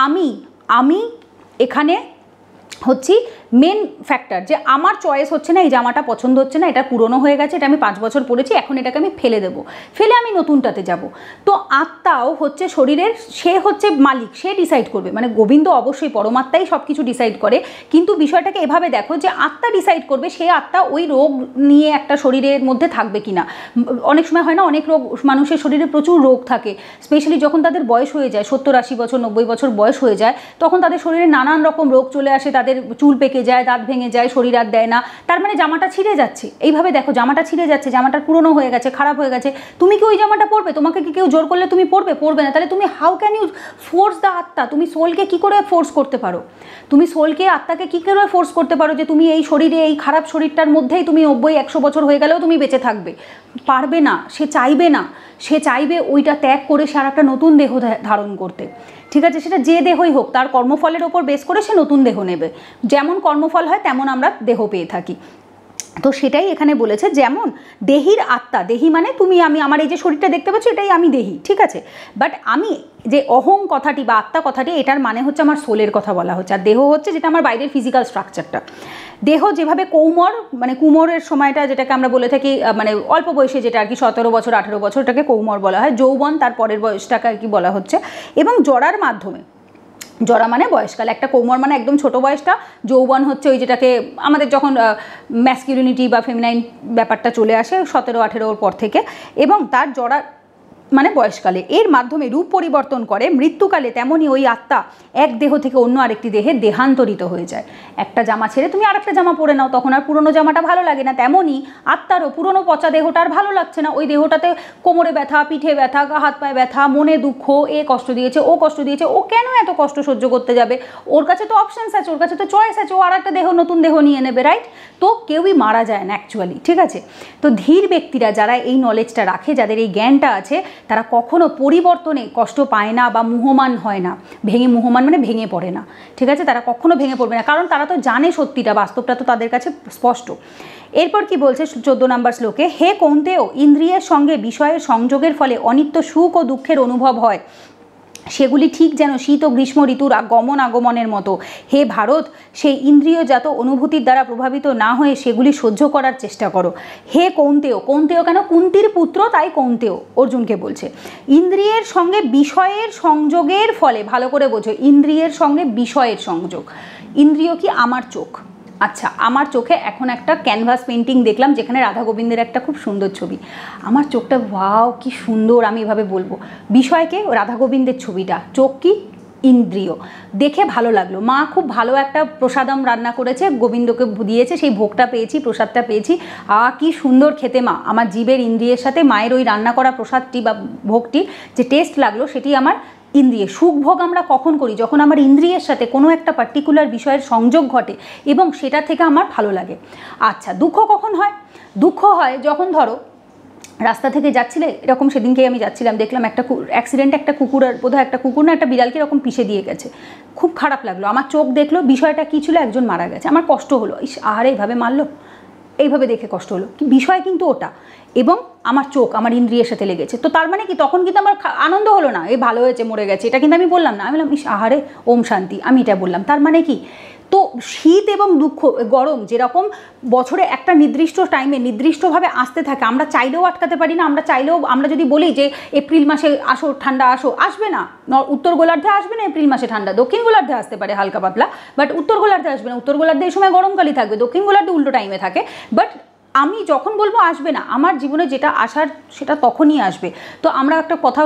আমি আমি এখানে হচ্ছে মেন ফ্যাক্টর যে আমার চয়েস হচ্ছে না, এই জামাটা পছন্দ হচ্ছে না, এটা পুরনো হয়ে গেছে, এটা আমি পাঁচ বছর পরেছি, এখন এটাকে আমি ফেলে দেবো, ফেলে আমি নতুনটাতে যাব। তো আত্মাও হচ্ছে শরীরের, সে হচ্ছে মালিক, সে ডিসাইড করবে। মানে গোবিন্দ অবশ্যই, পরমাত্মাই সব কিছু ডিসাইড করে, কিন্তু বিষয়টাকে এভাবে দেখো যে আত্মা ডিসাইড করবে, সে আত্মা ওই রোগ নিয়ে একটা শরীরের মধ্যে থাকবে কি না। অনেক সময় হয় না, অনেক রোগ মানুষের শরীরে প্রচুর রোগ থাকে, স্পেশালি যখন তাদের বয়স হয়ে যায়, সত্তর আশি বছর নব্বই বছর বয়স হয়ে যায়, তখন তাদের শরীরে নানান রকম রোগ চলে আসে, তাদের চুল পেকে যায়, দাঁত ভেঙে যায়, শরীর আর দেয় না। তার মানে জামাটা ছিঁড়ে যাচ্ছে। এইভাবে দেখো, জামাটা ছিঁড়ে যাচ্ছে, জামাটা পুরনো হয়ে গেছে, খারাপ হয়ে গেছে। তুমি কি ওই জামাটা পরবে? তোমাকে কি কেউ জোর করলে তুমি পরবে? পরবে না। তাহলে তুমি how can you force the আত্মা? তুমি সোলকে কি করে ফোর্স করতে পারো? তুমি সোলকে, আত্মাকে কি করে ফোর্স করতে পারো যে তুমি এই শরীরে, এই খারাপ শরীরটার মধ্যেই তুমি নব্বই একশো বছর হয়ে গেলেও তুমি বেঁচে থাকবে? পারবে না, সে চাইবে না। সে চাইবে ওইটা ত্যাগ করে সে আর একটা নতুন দেহ ধারণ করতে, ঠিক আছে। সেটা যে দেহই হোক, তার কর্মফলের ওপর বেস করে সে নতুন দেহ নেবে। যেমন কর্মফল হয় তেমন আমরা দেহ পেয়ে থাকি। তো সেটাই এখানে বলেছে, যেমন দেহির আত্মা, দেহি মানে তুমি আমি, আমার এই যে শরীরটা দেখতে পাচ্ছি এটাই আমি দেহি, ঠিক আছে। বাট আমি যে অহং কথাটি বা আত্মা কথাটি, এটার মানে হচ্ছে আমার সোলের কথা বলা হচ্ছে, আর দেহ হচ্ছে যেটা আমার বাইরের ফিজিক্যাল স্ট্রাকচারটা। দেহ যেভাবে কৌমর, মানে কুমোরের সময়টা যেটাকে আমরা বলে থাকি, মানে অল্প বয়সে যেটা আর কি, সতেরো বছর আঠেরো বছর, এটাকে কৌমর বলা হয়। যৌবন তার পরের বয়সটাকে আর কি বলা হচ্ছে। এবং জরার মাধ্যমে, জরা মানে বয়সকাল, একটা কৌমর মানে একদম ছোটো বয়সটা, যৌবন হচ্ছে ওই যেটাকে আমাদের যখন ম্যাসকিউলিনিটি বা ফেমিনাইন ব্যাপারটা চলে আসে সতেরো আঠেরোর পর থেকে, এবং তার জরা মানে বয়সকালে। এর মাধ্যমে রূপ পরিবর্তন করে, মৃত্যুকালে তেমনই ওই আত্মা এক দেহ থেকে অন্য আরেকটি দেহে দেহান্তরিত হয়ে যায়। একটা জামা ছেড়ে তুমি আর একটা জামা পরে নাও, তখন আর পুরনো জামাটা ভালো লাগে না। তেমনই আত্মারও পুরনো পচা দেহটা আর ভালো লাগছে না, ওই দেহটাতে কোমরে ব্যথা, পিঠে ব্যথা, হাত পায়ে ব্যথা, মনে দুঃখ, এ কষ্ট দিয়েছে, ও কষ্ট দিয়েছে, ও কেন এত কষ্ট সহ্য করতে যাবে? ওর কাছে তো অপশানস আছে, ওর কাছে তো চয়েস আছে, ও আর একটা দেহ, নতুন দেহ নিয়ে নেবে, রাইট? তো কেউই মারা যায় না অ্যাকচুয়ালি, ঠিক আছে। তো ধীর ব্যক্তিরা, যারা এই নলেজটা রাখে, যাদের এই জ্ঞানটা আছে, তারা কখনো পরিবর্তনে কষ্ট পায় না বা মুহ্যমান হয় না। ভেঙে, মুহ্যমান মানে ভেঙে পড়ে না, ঠিক আছে। তারা কখনো ভেঙে পড়বে না, কারণ তারা তো জানে সত্যিটা, বাস্তবটা তো তাদের কাছে স্পষ্ট। এরপর কি বলছে চোদ্দ নম্বর শ্লোকে, হে কৌন্তেয়, ইন্দ্রিয়ের সঙ্গে বিষয়ের সংযোগের ফলে অনিত্য সুখ ও দুঃখের অনুভব হয়, সেগুলি ঠিক যেন শীত ও গ্রীষ্ম ঋতুর গমন আগমনের মতো। হে ভারত, সেই ইন্দ্রিয়জাত অনুভূতির দ্বারা প্রভাবিত না হয়ে সেগুলি সহ্য করার চেষ্টা করো। হে কৌন্তেয়, কৌন্তেয় কেন? কুন্তির পুত্র, তাই কৌন্তেয় অর্জুনকে বলছে। ইন্দ্রিয়ের সঙ্গে বিষয়ের সংযোগের ফলে, ভালো করে বোঝো, ইন্দ্রিয়ের সঙ্গে বিষয়ের সংযোগ। ইন্দ্রিয় কি? আমার চোখ। আচ্ছা, আমার চোখে এখন একটা ক্যানভাস পেন্টিং দেখলাম যেখানে রাধা গোবিন্দের একটা খুব সুন্দর ছবি। আমার চোখটা ওয়াও, কি সুন্দর, আমি এভাবে বলবো। বিষয়কে, রাধা গোবিন্দের ছবিটা, চোখ কি? ইন্দ্রিয়। দেখে ভালো লাগলো, মা খুব ভালো একটা প্রসাদম রান্না করেছে, গোবিন্দকে দিয়েছে, সেই ভোগটা পেয়েছি, প্রসাদটা পেয়েছি, আ কি সুন্দর খেতে মা। আমার জীবের, ইন্দ্রিয়ের সাথে মায়ের ওই রান্না করা প্রসাদটি বা ভোগটি যে টেস্ট লাগলো, সেটি আমার ইন্দ্রিয়। সুখভোগ আমরা কখন করি? যখন আমার ইন্দ্রিয়ের সাথে কোনো একটা পার্টিকুলার বিষয়ের সংযোগ ঘটে এবং সেটা থেকে আমার ভালো লাগে। আচ্ছা, দুঃখ কখন হয়? দুঃখ হয় যখন, ধরো রাস্তা থেকে যাচ্ছিলে, এরকম সেদিনকে আমি যাচ্ছিলাম, দেখলাম একটা অ্যাক্সিডেন্ট, একটা কুকুর, বোধহয় একটা কুকুর না একটা বিড়ালকে এরকম পিষে দিয়ে গেছে। খুব খারাপ লাগলো, আমার চোখ দেখলো, বিষয়টা কী ছিল? একজন মারা গেছে, আমার কষ্ট হলো, ইস, আহারে এইভাবে মারলো, এইভাবে দেখে কষ্ট হলো, কি বিষয় কিন্তু ওটা, এবং আমার চোখ, আমার ইন্দ্রিয়ের সাথে লেগেছে। তো তার মানে কি, তখন কিন্তু আমার আনন্দ হলো না, এ ভালো হয়েছে, মরে গেছে, এটা কিন্তু আমি বললাম না, আমি বললাম ইস, আহারে, ওম শান্তি, আমি এটা বললাম। তার মানে কি? তো শীত এবং দুঃখ গরম যেরকম বছরে একটা নির্দিষ্ট টাইমে নির্দিষ্টভাবে আসতে থাকে, আমরা চাইলেও আটকাতে পারি না। আমরা চাইলেও আমরা যদি বলি যে এপ্রিল মাসে আসো ঠান্ডা আসো, আসবে না। উত্তর গোলার্ধে আসবে না এপ্রিল মাসে ঠান্ডা, দক্ষিণ গোলার্ধে আসতে পারে হালকা পাতলা, বাট উত্তর গোলার্ধে আসবে না। উত্তর গোলার্ধে এই সময় গরমকালই থাকবে, দক্ষিণ গোলার্ধে উল্টো টাইমে থাকে। বাট আমি যখন বলবো আসবে না, আমার জীবনে যেটা আসার সেটা তখনই আসবে। তো আমরা একটা কথা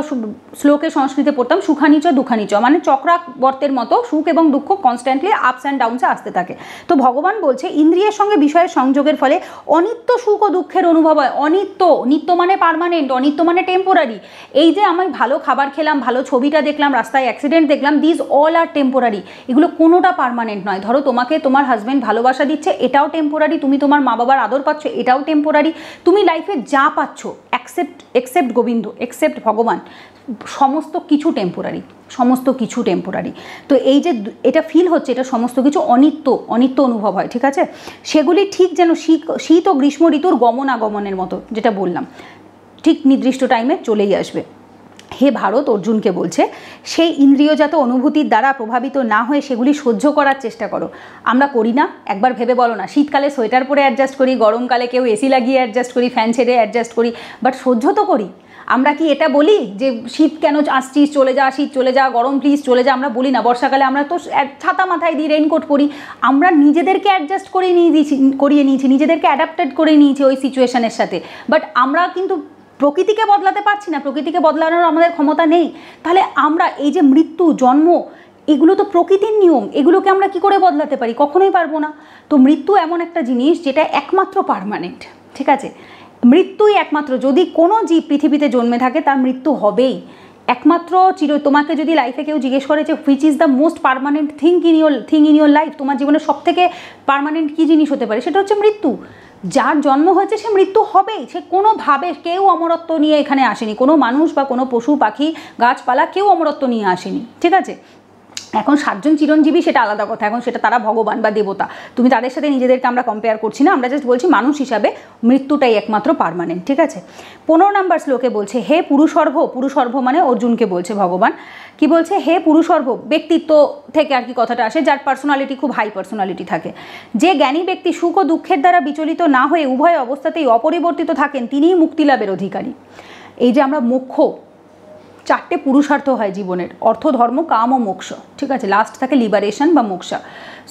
শ্লোকে সংস্কৃতে পড়তাম, সুখানিচ দুঃখানিচ, মানে চক্রাবর্তের মতো সুখ এবং দুঃখ কনস্ট্যান্টলি আপস অ্যান্ড ডাউনসে আসতে থাকে। তো ভগবান বলছে ইন্দ্রিয়ের সঙ্গে বিষয়ের সংযোগের ফলে অনিত্য সুখ ও দুঃখের অনুভব হয়। অনিত্য, নিত্য মানে পার্মানেন্ট, অনিত্য মানে টেম্পোরারি। এই যে আমি ভালো খাবার খেলাম, ভালো ছবিটা দেখলাম, রাস্তায় অ্যাক্সিডেন্ট দেখলাম, দিজ অল আর টেম্পোরারি, এগুলো কোনোটা পার্মানেন্ট নয়। ধরো তোমাকে তোমার হাজব্যান্ড ভালোবাসা দিচ্ছে, এটাও টেম্পোরারি। তুমি তোমার মা বাবার আদর পাচ্ছ, এটাও টেম্পোরারি। তুমি লাইফে যা পাচ্ছ অ্যাকসেপ্ট এক্সেপ্ট গোবিন্দ, এক্সেপ্ট ভগবান, সমস্ত কিছু টেম্পোরারি, সমস্ত কিছু টেম্পোরারি। তো এই যে এটা ফিল হচ্ছে, এটা সমস্ত কিছু অনিত্য, অনিত্য অনুভব হয়, ঠিক আছে? সেগুলি ঠিক যেন শীত শীত ও গ্রীষ্ম ঋতুর গমনাগমনের মতো, যেটা বললাম, ঠিক নির্দিষ্ট টাইমে চলেই আসবে। হে ভারত, অর্জুনকে বলছে সেই ইন্দ্রিয়জাত অনুভূতির দ্বারা প্রভাবিত না হয়ে সেগুলি সহ্য করার চেষ্টা করো। আমরা করি না, একবার ভেবে বলো না। শীতকালে সোয়েটার পরে অ্যাডজাস্ট করি, গরমকালে কেউ এসি লাগিয়ে অ্যাডজাস্ট করি, ফ্যান ছেড়ে অ্যাডজাস্ট করি, বাট সহ্য তো করি। আমরা কি এটা বলি যে শীত কেন আসছিস, চলে যা, শীত চলে যা, গরম প্লিজ চলে যা? আমরা বলি না। বর্ষাকালে আমরা তো ছাতা মাথায় দিই, রেইনকোট পরি, আমরা নিজেদেরকে অ্যাডজাস্ট করে নিয়ে দিয়েছি, করিয়ে নিয়েছি, নিজেদেরকে অ্যাডাপ্টেড করে নিয়েছি ওই সিচুয়েশানের সাথে। বাট আমরা কিন্তু প্রকৃতিকে বদলাতে পারছি না, প্রকৃতিকে বদলানোর আমাদের ক্ষমতা নেই। তাহলে আমরা এই যে মৃত্যু, জন্ম, এগুলো তো প্রকৃতির নিয়ম, এগুলোকে আমরা কি করে বদলাতে পারি? কখনোই পারবো না। তো মৃত্যু এমন একটা জিনিস যেটা একমাত্র পার্মানেন্ট, ঠিক আছে? মৃত্যুই একমাত্র, যদি কোনো জীব পৃথিবীতে জন্মে থাকে তার মৃত্যু হবেই। একমাত্র চির তোমাকে যদি লাইফে কেউ জিজ্ঞেস করে যে which is the most permanent thing in your thing in your life, তোমার জীবনে সবথেকে পার্মানেন্ট কী জিনিস হতে পারে, সেটা হচ্ছে মৃত্যু। যার জন্ম হয়েছে সে মৃত্যু হবেই, সে কোনোভাবে, কেউ অমরত্ব নিয়ে এখানে আসেনি, কোনো মানুষ বা কোনো পশু পাখি গাছপালা কেউ অমরত্ব নিয়ে আসেনি, ঠিক আছে? এখন ষাটজন চিরঞ্জীবী সেটা আলাদা কথা, এখন সেটা তারা ভগবান বা দেবতা, তুমি তাদের সাথে নিজেদেরকে আমরা কম্পেয়ার করছি না। আমরা জাস্ট বলছি মানুষ হিসাবে মৃত্যুটাই একমাত্র পার্মানেন্ট, ঠিক আছে? পনেরো নম্বর শ্লোকে বলছে হে পুরুষর্ভ, পুরুষর্ভ মানে অর্জুনকে বলছে ভগবান, কি বলছে? হে পুরুষর্ভ, ব্যক্তিত্ব থেকে আর কি কথাটা আসে, যার পার্সোনালিটি খুব হাই পার্সোনালিটি থাকে, যে জ্ঞানী ব্যক্তি সুখ ও দুঃখের দ্বারা বিচলিত না হয়ে উভয় অবস্থাতেই অপরিবর্তিত থাকেন তিনিই মুক্তিলাভের অধিকারী। এই যে আমরা মোক্ষ, চারটে পুরুষার্থ হয় জীবনের, অর্থ, ধর্ম, কাম ও মোক্ষ, ঠিক আছে? লাস্ট থাকে লিবারেশন বা মোক্ষা।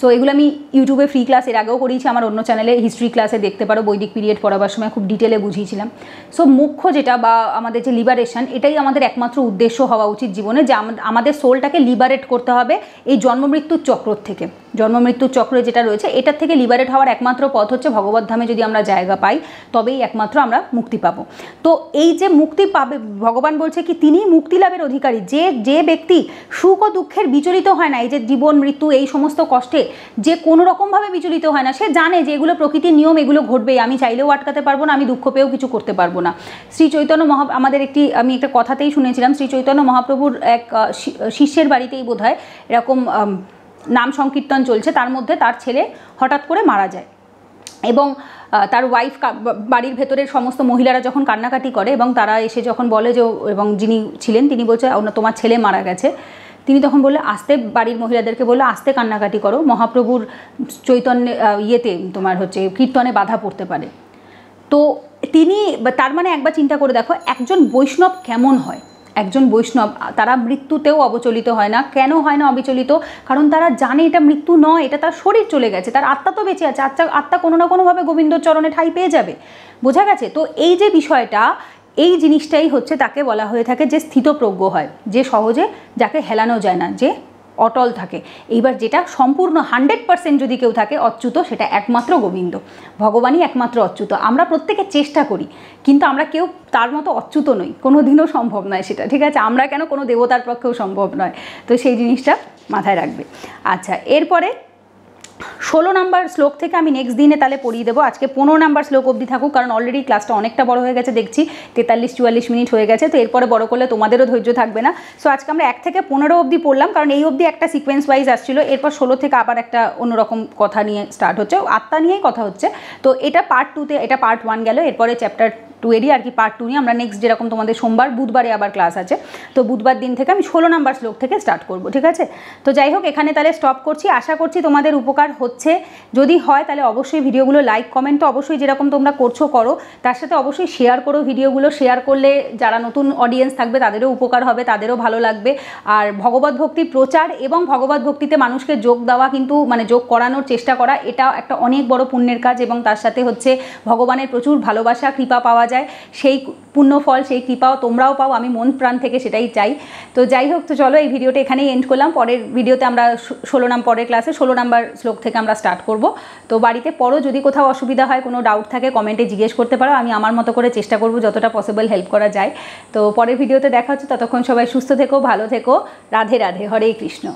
সো এগুলো আমি ইউটিউবে ফ্রি ক্লাস এর আগেও করিয়েছি, আমার অন্য চ্যানেলে হিস্ট্রি ক্লাসে দেখতে পারো, বৈদিক পিরিয়ড পড়াবার সময় খুব ডিটেলে বুঝিয়েছিলাম। সো মোক্ষ যেটা বা আমাদের যে লিবারেশন, এটাই আমাদের একমাত্র উদ্দেশ্য হওয়া উচিত জীবনে, যে আমাদের সোলটাকে লিবারেট করতে হবে এই জন্মমৃত্যুর চক্র থেকে। জন্মমৃত্যুর চক্রে যেটা রয়েছে এটার থেকে লিবারেট হওয়ার একমাত্র পথ হচ্ছে ভগবত ধামে যদি আমরা জায়গা পাই, তবেই একমাত্র আমরা মুক্তি পাবো। তো এই যে মুক্তি পাবে, ভগবান বলছে কি তিনি মুক্তি লাভের অধিকারী, যে যে ব্যক্তি সুখ ও দুঃখের বিচলিত হয় না, এই যে জীবন মৃত্যু এই সমস্ত কষ্টে যে কোনো রকমভাবে বিচলিত হয় না, সে জানে যে এগুলো প্রকৃতির নিয়ম, এগুলো ঘটবেই, আমি চাইলেও আটকাতে পারবো না, আমি দুঃখ পেয়েও কিছু করতে পারবো না। শ্রী চৈতন্য মহা আমাদের একটি আমি একটা কথাতেই শুনেছিলাম, শ্রী চৈতন্য মহাপ্রভুর এক শিষ্যের বাড়িতেই বোধ হয় এরকম নাম সংকীর্তন চলছে, তার মধ্যে তার ছেলে হঠাৎ করে মারা যায় এবং তার ওয়াইফ, বাড়ির ভেতরের সমস্ত মহিলারা যখন কান্নাকাটি করে এবং তারা এসে যখন বলে যে, এবং যিনি ছিলেন তিনি বলছে তোমার ছেলে মারা গেছে, তিনি তখন বললে আস্তে, বাড়ির মহিলাদেরকে বললো আস্তে কান্নাকাটি করো, মহাপ্রভুর চৈতন্যে ইয়েতে তোমার হচ্ছে কীর্তনে বাধা পড়তে পারে। তো তিনি, তার মানে একবার চিন্তা করে দেখো একজন বৈষ্ণব কেমন হয়, একজন বৈষ্ণব তারা মৃত্যুতেও অবিচলিত হয় না। কেন হয় না অবিচলিত? কারণ তারা জানে এটা মৃত্যু নয়, এটা তার শরীর চলে গেছে, তার আত্মা তো বেঁচে আছে, আত্মা আত্মা কোনো না কোনোভাবে গোবিন্দর চরণে ঠাঁই পেয়ে যাবে, বোঝা গেছে? তো এই যে বিষয়টা, এই জিনিসটাই হচ্ছে তাকে বলা হয়ে থাকে যে স্থিতপ্রজ্ঞ হয়, যে সহজে, যাকে হেলানো যায় না, যে অটল থাকে। এইবার যেটা সম্পূর্ণ হান্ড্রেড পার্সেন্ট যদি কেউ থাকে অচ্যুত, সেটা একমাত্র গোবিন্দ, ভগবানই একমাত্র অচ্যুত। আমরা প্রত্যেকে চেষ্টা করি কিন্তু আমরা কেউ তার মতো অচ্যুত নই, কোনো দিনও সম্ভব নয় সেটা, ঠিক আছে? আমরা কেন, কোনো দেবতার পক্ষেও সম্ভব নয়। তো সেই জিনিসটা মাথায় রাখবে। আচ্ছা, এরপরে ষোলো নম্বর শ্লোক থেকে আমি নেক্সট দিনে তাহলে পড়িয়ে দেবো, আজকে পনেরো নম্বর শ্লোক অবধি থাকুক, কারণ অলরেডি ক্লাসটা অনেকটা বড় হয়ে গেছে দেখছি, তেতাল্লিশ চুয়াল্লিশ মিনিট হয়ে গেছে। তো এরপরে বড় করলে তোমাদেরও ধৈর্য থাকবে না। সো আজকে আমরা এক থেকে পনেরো অবধি পড়লাম, কারণ এই অবধি একটা সিকোয়েন্স ওয়াইজ আসছিল, এরপর ষোলো থেকে আবার একটা অন্যরকম কথা নিয়ে স্টার্ট হচ্ছে, আত্মা নিয়েই কথা হচ্ছে। তো এটা পার্ট টুতে, এটা পার্ট ওয়ান গেল, এরপরে চ্যাপ্টার টু এরই আর কি পার্ট টু নিয়ে আমরা নেক্সট, যেরকম তোমাদের সোমবার বুধবারে আবার ক্লাস আছে, তো বুধবার দিন থেকে আমি ষোলো নম্বর শ্লোক থেকে স্টার্ট করবো, ঠিক আছে? তো যাই হোক, এখানে তাহলে স্টপ করছি, আশা করছি তোমাদের উপকার আমার হচ্ছে, যদি হয় তাহলে অবশ্যই ভিডিওগুলো লাইক কমেন্ট তো অবশ্যই যেরকম তোমরা করছো করো, তার সাথে অবশ্যই শেয়ার করো ভিডিওগুলো। শেয়ার করলে যারা নতুন অডিয়েন্স থাকবে তাদেরও উপকার হবে, তাদেরও ভালো লাগবে। আর ভগবত ভক্তি প্রচার এবং ভগবত ভক্তিতে মানুষকে যোগ দেওয়া, কিন্তু মানে যোগ করানোর চেষ্টা করা, এটা একটা অনেক বড় পুণ্যের কাজ, এবং তার সাথে হচ্ছে ভগবানের প্রচুর ভালোবাসা কৃপা পাওয়া যায়। সেই পুণ্যফল সেই কৃপাও তোমরাও পাও, আমি মন প্রাণ থেকে সেটাই চাই। তো যাই হোক, তো চলো এই ভিডিওটা এখানেই এন্ড করলাম। পরের ভিডিওতে আমরা ষোলো নাম পরের ক্লাসে ষোলো নাম্বার শ্লোক থেকে আমরা স্টার্ট করব। তো বাড়িতে পড়ো, যদি কোথাও অসুবিধা হয়, কোনো ডাউট থাকে কমেন্টে জিজ্ঞেস করতে পারো, আমি আমার মতো করে চেষ্টা করব যতটা পসিবল হেল্প করা যায়। তো পরের ভিডিওতে দেখা হচ্ছে, ততক্ষণ সবাই সুস্থ থেকো, ভালো থেকো, রাধে রাধে, হরে কৃষ্ণ।